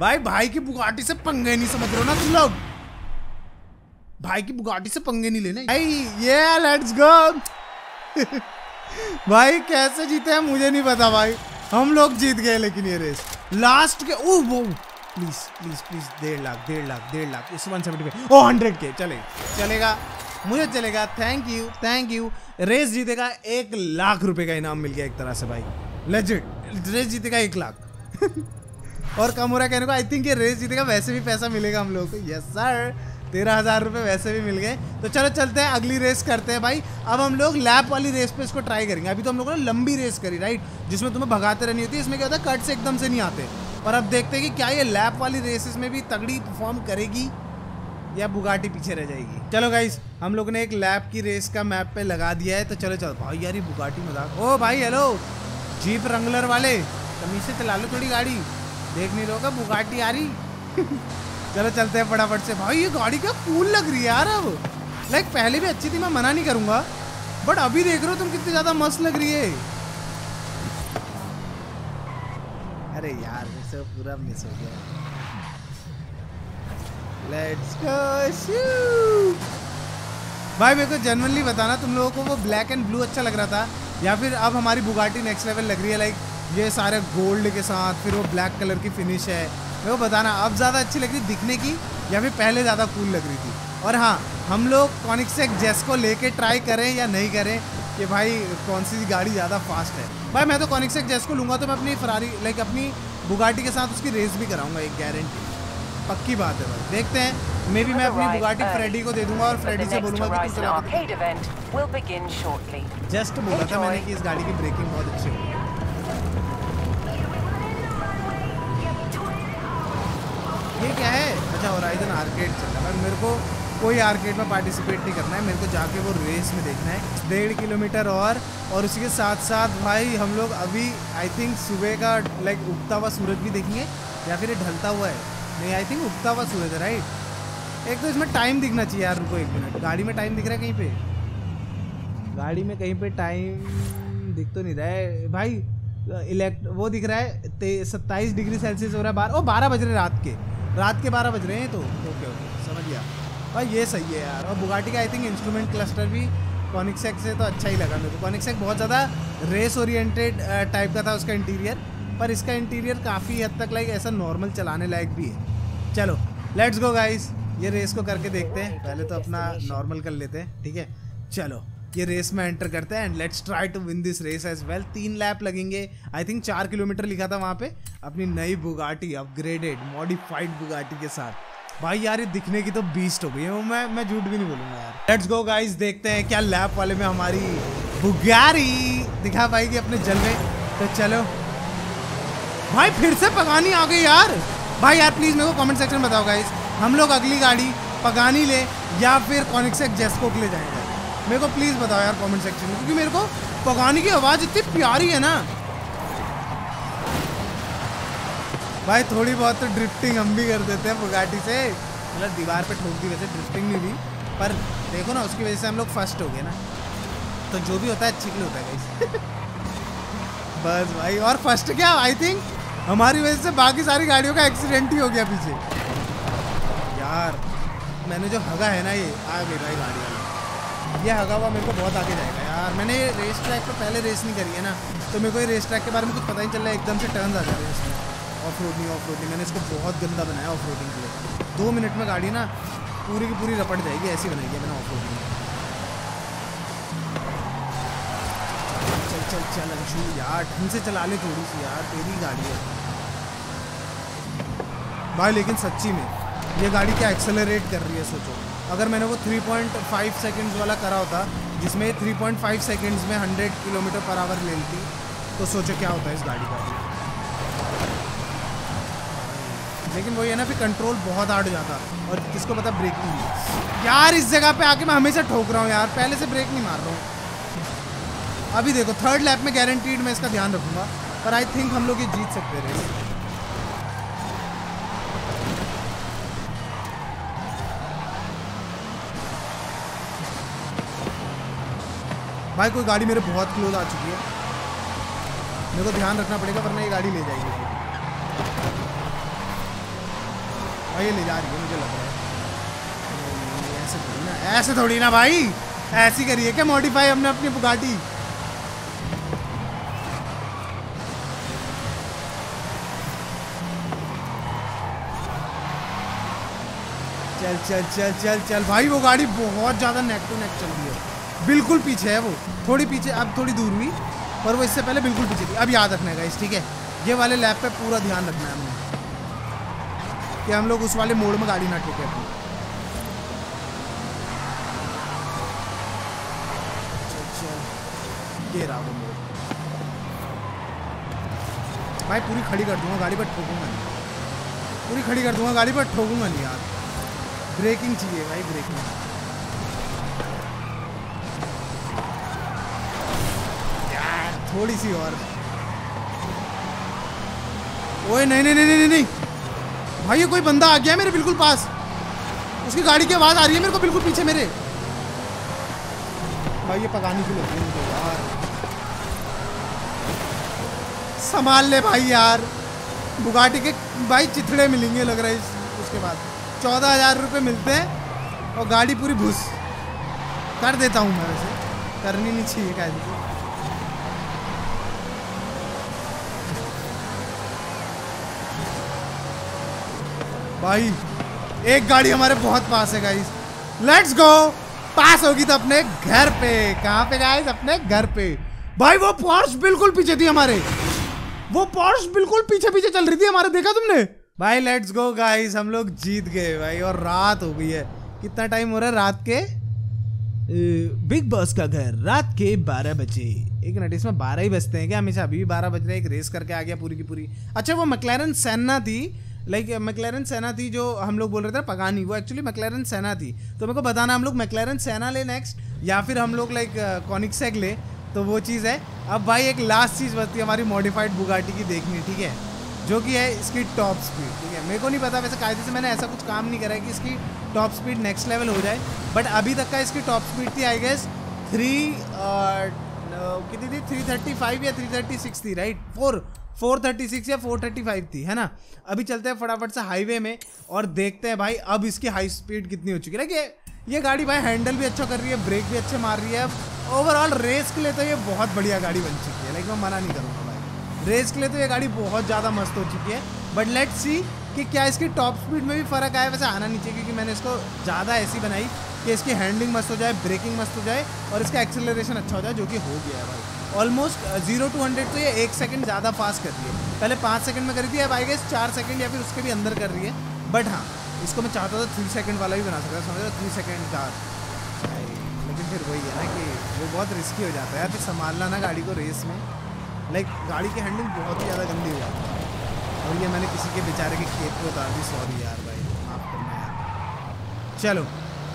भाई भाई की बुगाटी से पंगे नहीं समझ रहे हो ना तुम लोग। भाई की बुगाटी से पंगे नहीं लेने भाई। ये लेट्स गो। भाई कैसे जीते हैं मुझे नहीं पता भाई। हम लोग जीत गए लेकिन ये रेस लास्ट के। ओ वो प्लीज प्लीज प्लीज डेढ़ लाख डेढ़ लाख डेढ़ लाख। इस one seventy five oh hundred के चले चलेगा, मुझे चलेगा। Thank you thank you. Race जीतेगा एक लाख रुपए का इनाम मिल गया एक तरह से भाई। लेजिट रेस जीतेगा एक लाख। और कम हो रहा है कहने को। आई थिंक ये रेस जीतेगा वैसे भी पैसा मिलेगा हम लोग को। यस सर, तेरह हज़ार रुपये वैसे भी मिल गए। तो चलो चलते हैं अगली रेस करते हैं भाई। अब हम लोग लैप वाली रेस पे इसको ट्राई करेंगे। अभी तो हम लोगों ने लंबी रेस करी राइट, जिसमें तुम्हें भगाते रहनी होती है। इसमें क्या होता है, कट्स एकदम से नहीं आते। और अब देखते हैं कि क्या ये लैप वाली रेसेस में भी तगड़ी परफॉर्म करेगी या बुगाटी पीछे रह जाएगी। चलो गाइस, हम लोग ने एक लैप की रेस का मैप पर लगा दिया है। तो चलो चलो भाई। यार ये बुगाटी मजाक। ओ भाई हेलो जीप रंगलर वाले, तमीज से चला लो थोड़ी गाड़ी। देख नहीं लोगा बुगाटी आ रही। चलो चलते हैं फटाफट से भाई। ये गाड़ी क्या कूल लग रही है यार अब। लाइक पहले भी अच्छी थी, मैं मना नहीं करूंगा, बट अभी देख रहे हो तुम कितनी ज़्यादा मस्त लग रही है। अरे यार मेरे पूरा मिस हो गया। Let's go shoot. भाई मेरे को जनरली बताना तुम लोगों को वो ब्लैक एंड ब्लू अच्छा लग रहा था या फिर अब हमारी बुगाटी नेक्स्ट लेवल लग रही है। लाइक ये सारे गोल्ड के साथ, फिर वो ब्लैक कलर की फिनिश है। वो बताना अब ज़्यादा अच्छी लग रही दिखने की या फिर पहले ज़्यादा कूल लग रही थी। और हाँ, हम लोग कोनिग्सेग जेस्को लेके ट्राई करें या नहीं करें कि भाई कौन सी गाड़ी ज़्यादा फास्ट है। भाई मैं तो कोनिग्सेग जेस्को लूँगा तो मैं अपनी फरारी लाइक अपनी बुगाटी के साथ उसकी रेस भी कराऊँगा, एक गारंटी। पक्की बात है भाई। देखते हैं, मे भी मैं अपनी बुगाटी फ्रेडी को दे दूंगा और फ्रेडी से बोलूंगा कि तुम चला दो। जस्ट बोला था मैंने कि इस गाड़ी की ब्रेकिंग बहुत अच्छी है। ये क्या है? अच्छा, होराइजन आर्केड चल रहा है। मेरे को कोई आर्केड में पार्टिसिपेट नहीं करना है, मेरे को जाके वो रेस में देखना है। डेढ़ किलोमीटर और और उसी के साथ साथ भाई हम लोग अभी आई थिंक सुबह का लाइक उगता हुआ सूरज भी देखेंगे, या फिर ये ढलता हुआ है? नहीं, आई थिंक उगता हुआ सूरज है, राइट। एक तो इसमें टाइम दिखना चाहिए यार। रुको एक मिनट, गाड़ी में टाइम दिख रहा है कहीं पर? गाड़ी में कहीं पर टाइम दिख तो नहीं रहा है भाई। इलेक्ट वो दिख रहा है, सत्ताईस डिग्री सेल्सियस हो रहा है बारह, ओ बारह बज रहे रात के रात के बारह बज रहे हैं। तो ओके ओके समझ गया भाई, ये सही है यार। और बुगाटी का आई थिंक इंस्ट्रूमेंट क्लस्टर भी कोनिग्सेक से तो अच्छा ही लगा मेरे को। कोनिग्सेक बहुत ज़्यादा रेस ओरिएंटेड टाइप का था उसका इंटीरियर, पर इसका इंटीरियर काफ़ी हद तक लाइक ऐसा नॉर्मल चलाने लायक भी है। चलो लेट्स गो गाइस, ये रेस को करके देखते हैं। पहले तो अपना नॉर्मल कर लेते हैं, ठीक है। चलो ये रेस में एंटर करते हैं and let's try to win this race as well. तीन लैप लगेंगे आई थिंक, चार किलोमीटर लिखा था वहाँ पे। अपनी नई बुगाटी अपग्रेडेड मॉडिफाइड बुगाटी के साथ भाई यार, ये दिखने की तो बीस्ट हो गई है। मैं मैं झूठ भी नहीं बोलूँगा यार। लेट्स गो गाइस, देखते हैं क्या लैप वाले में हमारी बुगाटी दिखा पाएगी अपने जलवे। तो चलो भाई, फिर से पगानी आ गई यार। भाई यार प्लीज़ मेरे को कॉमेंट सेक्शन में बताओ गाइस, हम लोग अगली गाड़ी पगानी ले या फिर कोनिग्सेक जेस्को के लिए जाएंगे? मेरे को प्लीज़ बताओ यार कमेंट सेक्शन में, क्योंकि मेरे को पगानी की आवाज़ इतनी प्यारी है ना भाई। थोड़ी बहुत तो ड्रिफ्टिंग हम भी कर देते हैं बुगाटी से, मतलब दीवार पे ठोक दी वैसे ड्रिफ्टिंग में भी, पर देखो ना उसकी वजह से हम लोग फर्स्ट हो गए ना, तो जो भी होता है अच्छी होता है गाइस। बस भाई, और फर्स्ट क्या आई थिंक हमारी वजह से बाकी सारी गाड़ियों का एक्सीडेंट ही हो गया पीछे। यार मैंने जो हगा है ना, ये आ गई भाई गाड़ी, यह हगा हुआ मेरे को बहुत आगे जाएगा यार। मैंने रेस ट्रैक पर पहले रेस नहीं करी है ना, तो मेरे को ये रेस ट्रैक के बारे में कुछ पता ही नहीं चल रहा है। एकदम से टर्न आ जा रहे हैं इसमें। ऑफ रोडिंग ऑफ रोडिंग मैंने इसको बहुत गंदा बनाया ऑफ रोडिंग के लिए। दो मिनट में गाड़ी ना पूरी की पूरी रपट जाएगी, ऐसी बनाई है मैंने ऑफ रोडिंग। चल चल चल अंशु यार, ढंग से चला ले थोड़ी सी यार, तेरी गाड़ी है भाई। लेकिन सच्ची में ये गाड़ी क्या एक्सेलरेट कर रही है, सोचो। अगर मैंने वो थ्री पॉइंट फाइव सेकंड्स वाला करा होता, जिसमें थ्री पॉइंट फाइव सेकंड्स में हंड्रेड किलोमीटर पर आवर ले लेती, तो सोचो क्या होता है इस गाड़ी का। लेकिन वही है ना, फिर कंट्रोल बहुत हार्ड हो जाता, और किसको पता ब्रेकिंग। यार इस जगह पे आके मैं हमेशा ठोक रहा हूँ यार, पहले से ब्रेक नहीं मार रहा हूँ। अभी देखो थर्ड लैप में गारंटीड मैं इसका ध्यान रखूँगा, पर आई थिंक हम लोग ये जीत सकते हैं। भाई कोई गाड़ी मेरे बहुत क्लोज आ चुकी है, मेरे को ध्यान रखना पड़ेगा वरना ये गाड़ी ले जाएगी भाई। ये ले जा रही है मुझे लग रहा है। ऐसे थोड़ी ना, ऐसे थोड़ी ना भाई, ऐसी करिए क्या मॉडिफाई हमने अपनी बुगाटी। चल चल चल चल चल भाई, वो गाड़ी बहुत ज़्यादा नेक टू नेक चल रही है, बिल्कुल पीछे है वो, थोड़ी पीछे। अब थोड़ी दूर हुई, पर वो इससे पहले बिल्कुल पीछे थी। अब याद रखना है गाइस, ठीक है, ये वाले लैप पे पूरा ध्यान रखना है हमें कि हम लोग उस वाले मोड़ में गाड़ी ना ठोके अपनी। ये रहा वो मोड़ भाई, पूरी खड़ी कर दूंगा गाड़ी पर, ठोकूंगा नहीं। पूरी खड़ी कर दूंगा गाड़ी पर, ठोकूंगा नहीं यार। ब्रेकिंग चाहिए भाई, ब्रेकिंग। थोड़ी सी और, ओए नहीं नहीं नहीं नहीं नहीं भाई, ये कोई बंदा आ गया है मेरे बिल्कुल पास। उसकी गाड़ी की आवाज़ आ रही है मेरे को बिल्कुल पीछे मेरे। भाई ये पगानी की लग रही है यार, संभाल ले भाई यार। बुगाटी के भाई चिथड़े मिलेंगे लग रहा है उसके बाद। चौदह हज़ार रुपये मिलते हैं और गाड़ी पूरी भूस कर देता हूँ मैं। वैसे करनी नहीं चाहिए गाड़ी को। भाई एक गाड़ी हमारे बहुत पास है गाइस, लेट्स गो। पास होगी तो अपने घर पे। कहाँ पे गाइस? अपने घर पे। भाई वो पोर्श बिल्कुल पीछे थी हमारे, वो पोर्श बिल्कुल पीछे पीछे चल रही थी हमारे, देखा तुमने? भाई लेट्स गो गाइस, हम लोग जीत गए भाई। और रात हो गई है, कितना टाइम हो रहा है रात के? बिग बॉस का घर रात के बारह बजे। एक मिनट, इसमें बारह ही बजते हैं क्या हमेशा? अभी भी बारह बज रहे हैं। एक रेस करके आ गया पूरी की पूरी। अच्छा, वो McLaren Senna थी, लाइक McLaren Senna थी जो हम लोग बोल रहे थे पगानी, वो एक्चुअली McLaren Senna थी। तो मेरे को बताना हम लोग McLaren Senna ले नेक्स्ट या फिर हम लोग लाइक Koenigsegg ले, तो वो चीज़ है। अब भाई एक लास्ट चीज़ बचती है हमारी मॉडिफाइड बुगाटी की देखनी, ठीक है, जो कि है इसकी टॉप स्पीड। ठीक है, मेरे को नहीं पता वैसे, कायदे से मैंने ऐसा कुछ काम नहीं करा है कि इसकी टॉप स्पीड नेक्स्ट लेवल हो जाए, बट अभी तक का इसकी टॉप स्पीड थी आई गेस थ्री कितनी थी, थ्री थर्टी फाइव या थ्री थर्टी सिक्स थी, right? Four four thirty six या फोर थर्टी फाइव थी, है ना? अभी चलते हैं फटाफट से हाईवे में और देखते हैं भाई अब इसकी हाई स्पीड कितनी हो चुकी है। देखिए ये गाड़ी भाई हैंडल भी अच्छा कर रही है, ब्रेक भी अच्छे मार रही है। ओवरऑल रेस के लिए तो ये बहुत बढ़िया गाड़ी बन चुकी है, लाइक मैं मना नहीं करूँगा भाई, रेस के लिए तो ये गाड़ी बहुत ज़्यादा मस्त हो चुकी है। बट लेट्स सी कि क्या इसकी टॉप स्पीड में भी फ़र्क आया। वैसे आना नहीं चाहिए क्योंकि मैंने इसको ज़्यादा ऐसी बनाई कि इसकी हैंडलिंग मस्त हो जाए, ब्रेकिंग मस्त हो जाए और इसका एक्सेलरेशन अच्छा हो जाए, जो कि हो गया है भाई। ऑलमोस्ट जीरो टू हंड्रेड तो ये एक सेकेंड ज़्यादा फास्ट कर रही है, पहले पाँच सेकेंड में करी थी, अब आई गेस चार सेकेंड या फिर उसके भी अंदर कर रही है। बट हाँ, इसको मैं चाहता था थ्री सेकेंड वाला भी बना सकता, समझ रहे हो, थ्री सेकेंड का, लेकिन फिर वही है ना कि वो बहुत रिस्की हो जाता है यार, फिर संभालना ना गाड़ी को रेस में, लाइक गाड़ी की हैंडलिंग बहुत ही ज़्यादा गंदी हो जाती है। और ये मैंने किसी के बेचारे के खेत को उतार दी, सॉरी यार भाई, माफ़ करना यार। चलो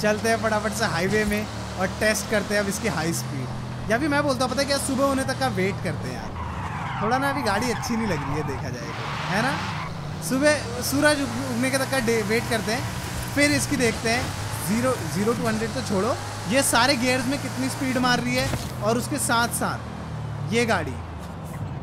चलते हैं फटाफट से हाईवे में और टेस्ट करते हैं अब इसकी हाई स्पीड, या फिर मैं बोलता हूँ पता है क्या, सुबह होने तक का वेट करते हैं यार, थोड़ा ना अभी गाड़ी अच्छी नहीं लग रही है, देखा जाएगा, है ना? सुबह सूरज उगने के तक का डे वेट करते हैं, फिर इसकी देखते हैं। जीरो जीरो टू हंड्रेड तो छोड़ो, ये सारे गियर्स में कितनी स्पीड मार रही है और उसके साथ साथ ये गाड़ी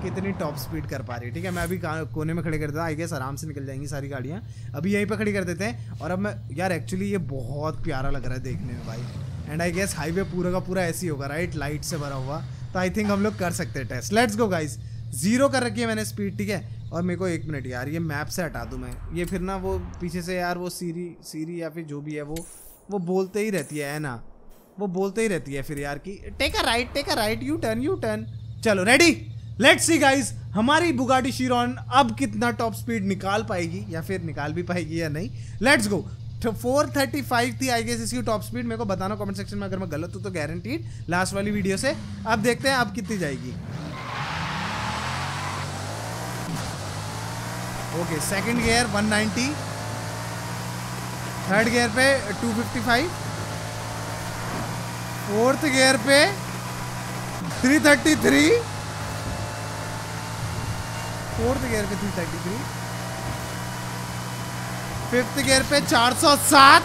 कितनी टॉप स्पीड कर पा रही है। ठीक है, मैं अभी कोने में खड़े कर देता हूँ, आई गेस आराम से निकल जाएंगी सारी गाड़ियाँ, अभी यहीं पे खड़ी कर देते हैं। और अब मैं यार एक्चुअली ये बहुत प्यारा लग रहा है देखने में भाई, एंड आई गेस हाईवे पूरा का पूरा ऐसे ही होगा, राइट, लाइट से भरा हुआ। तो आई थिंक हम लोग कर सकते हैं test, let's go guys. Zero कर रखी है मैंने स्पीड, ठीक है। और मेरे को एक मिनट यार, ये मैप से हटा दूँ मैं, ये फिर ना वो पीछे से यार वो सीरी सीरी या फिर जो भी है वो वो बोलते ही रहती है, है ना, वो बोलते ही रहती है फिर यार कि take a right, take a right, U turn, U turn. चलो रेडी, लेट्स सी गाइस हमारी बुगाटी शिरॉन अब कितना टॉप स्पीड निकाल पाएगी, या फिर निकाल भी पाएगी या नहीं। Let's go. तो फोर थर्टी फाइव थी आई गेस इसकी टॉप स्पीड, मेरे को बताना कमेंट सेक्शन में अगर मैं गलत हूँ तो, गारंटीड लास्ट वाली वीडियो से। अब देखते हैं अब कितनी जाएगी। Okay, second gear one ninety, third gear पे two fifty five, fourth gear पे three thirty three, fourth gear पे three thirty three, fifth gear पे चार सौ सात।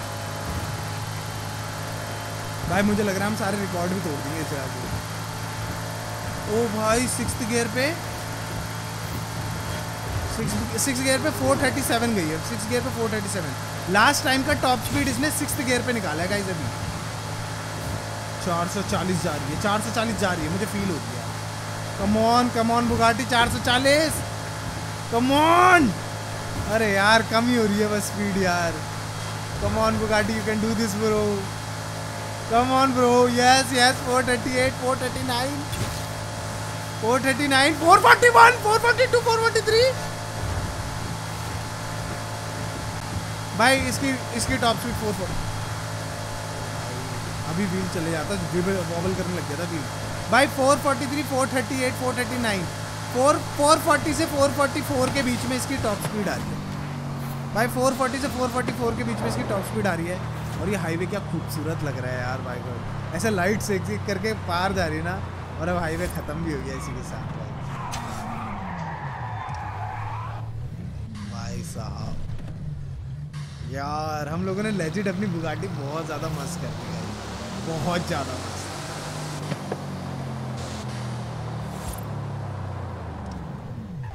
भाई मुझे लग रहा है हम सारे रिकॉर्ड भी तोड़ दिए इसे आप। ओ भाई, सिक्स्थ गियर पे सिक्स सिक्स गियर पे फोर थर्टी सेवन गई है, सिक्स गियर पे four thirty seven. Last time का टॉप स्पीड इसने सिक्स्थ गियर पे निकाला है गाइस, अभी चार सौ चालीस जा रही है, चार सौ चालीस जा रही है, मुझे फील हो गया। Come on, come on Bugatti, चार सौ चालीस, कम ऑन। अरे यार कम ही हो रही है बस स्पीड यार, come on Bugatti, you can do this bro, come on bro, yes yes. Four thirty eight, four thirty nine, four thirty nine, four forty one, four forty two, four forty three. भाई इसकी इसकी top speed four forty. अभी wheel चले जाता, wobble करने लग गया था व्हील भाई। Four forty three, four thirty eight, four thirty nine, four four forty से फोर फोर्टी फोर के बीच में इसकी टॉप स्पीड आ रही है भाई, फोर फोर्टी से फोर फोर्टी फोर के बीच में इसकी टॉप स्पीड आ रही है। और ये हाईवे क्या खूबसूरत लग रहा है यार भाई, भाई। ऐसे लाइट से एक करके पार जा रही है ना, और अब हाईवे ख़त्म भी हो गया इसी के साथ भाई, भाई साहब यार हम लोगों ने लेजिट अपनी बुगाटी बहुत ज़्यादा मस्त कर दी है, बहुत ज़्यादा मस्त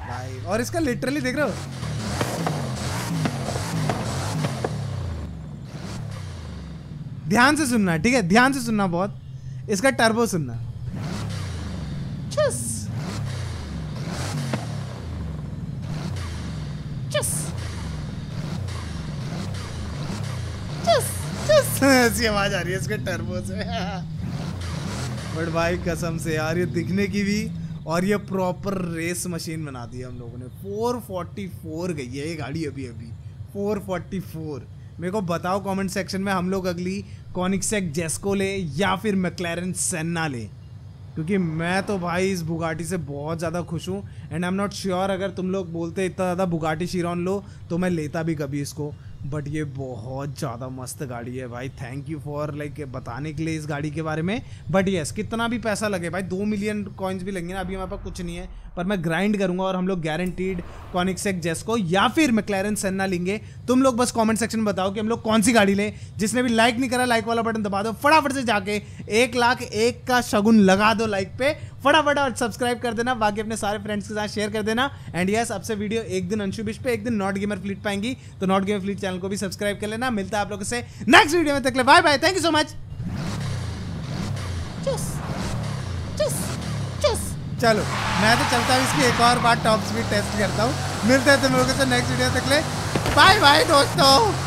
भाई। और इसका लिटरली देख रहे हो ध्यान से सुनना, ठीक है, ध्यान से सुनना बहुत, इसका टर्बो सुनना। चस चस ऐसी आवाज आ रही है इसके टर्बो से। बट भाई कसम से यार, ये दिखने की भी और ये प्रॉपर रेस मशीन बना दी है हम लोगों ने। फोर फोर्टी फोर गई है ये गाड़ी अभी अभी फोर फोर्टी फोर। मेरे को बताओ कमेंट सेक्शन में हम लोग अगली कोनिग्सेक जेस्को ले या फिर मैकलेरन सेन्ना ले, क्योंकि मैं तो भाई इस बुगाटी से बहुत ज़्यादा खुश हूँ। And I am not sure अगर तुम लोग बोलते इतना ज़्यादा बुगाटी शिरॉन लो तो मैं लेता भी कभी इसको, बट ये बहुत ज़्यादा मस्त गाड़ी है भाई। थैंक यू फॉर लाइक बताने के लिए इस गाड़ी के बारे में। बट येस कितना भी पैसा लगे भाई, दो मिलियन कॉइन्स भी लगेंगे ना, अभी हमारे पास कुछ नहीं है, पर मैं ग्राइंड करूँगा और हम लोग गारंटीड कोनिग्सेक जेस्को या फिर मैकलेरन सेन्ना लेंगे। तुम लोग बस कॉमेंट सेक्शन में बताओ कि हम लोग कौन सी गाड़ी लें। जिसने भी लाइक नहीं करा लाइक वाला बटन दबा दो फटाफट से, जाके एक लाख एक का शगुन लगा दो लाइक पे फटाफट, और सब्सक्राइब कर देना, बाकी अपने सारे फ्रेंड्स के साथ शेयर कर देना। एंड यस yes, आपसे वीडियो एक दिन अंशु बिष्ट पे, एक दिन नॉट गेमर फ्लीट पाएंगी, तो नॉट गेमर फ्लीट चैनल को भी सब्सक्राइब कर लेना। मिलता है आप लोगों से नेक्स्ट वीडियो में, तक bye bye, thank you so much. चलो मैं तो चलता हूँ, इसकी एक और बार टॉप स्पीड टेस्ट करता हूँ। मिलते हैं तुम लोगों से नेक्स्ट वीडियो तक, बाय बाय दोस्तों।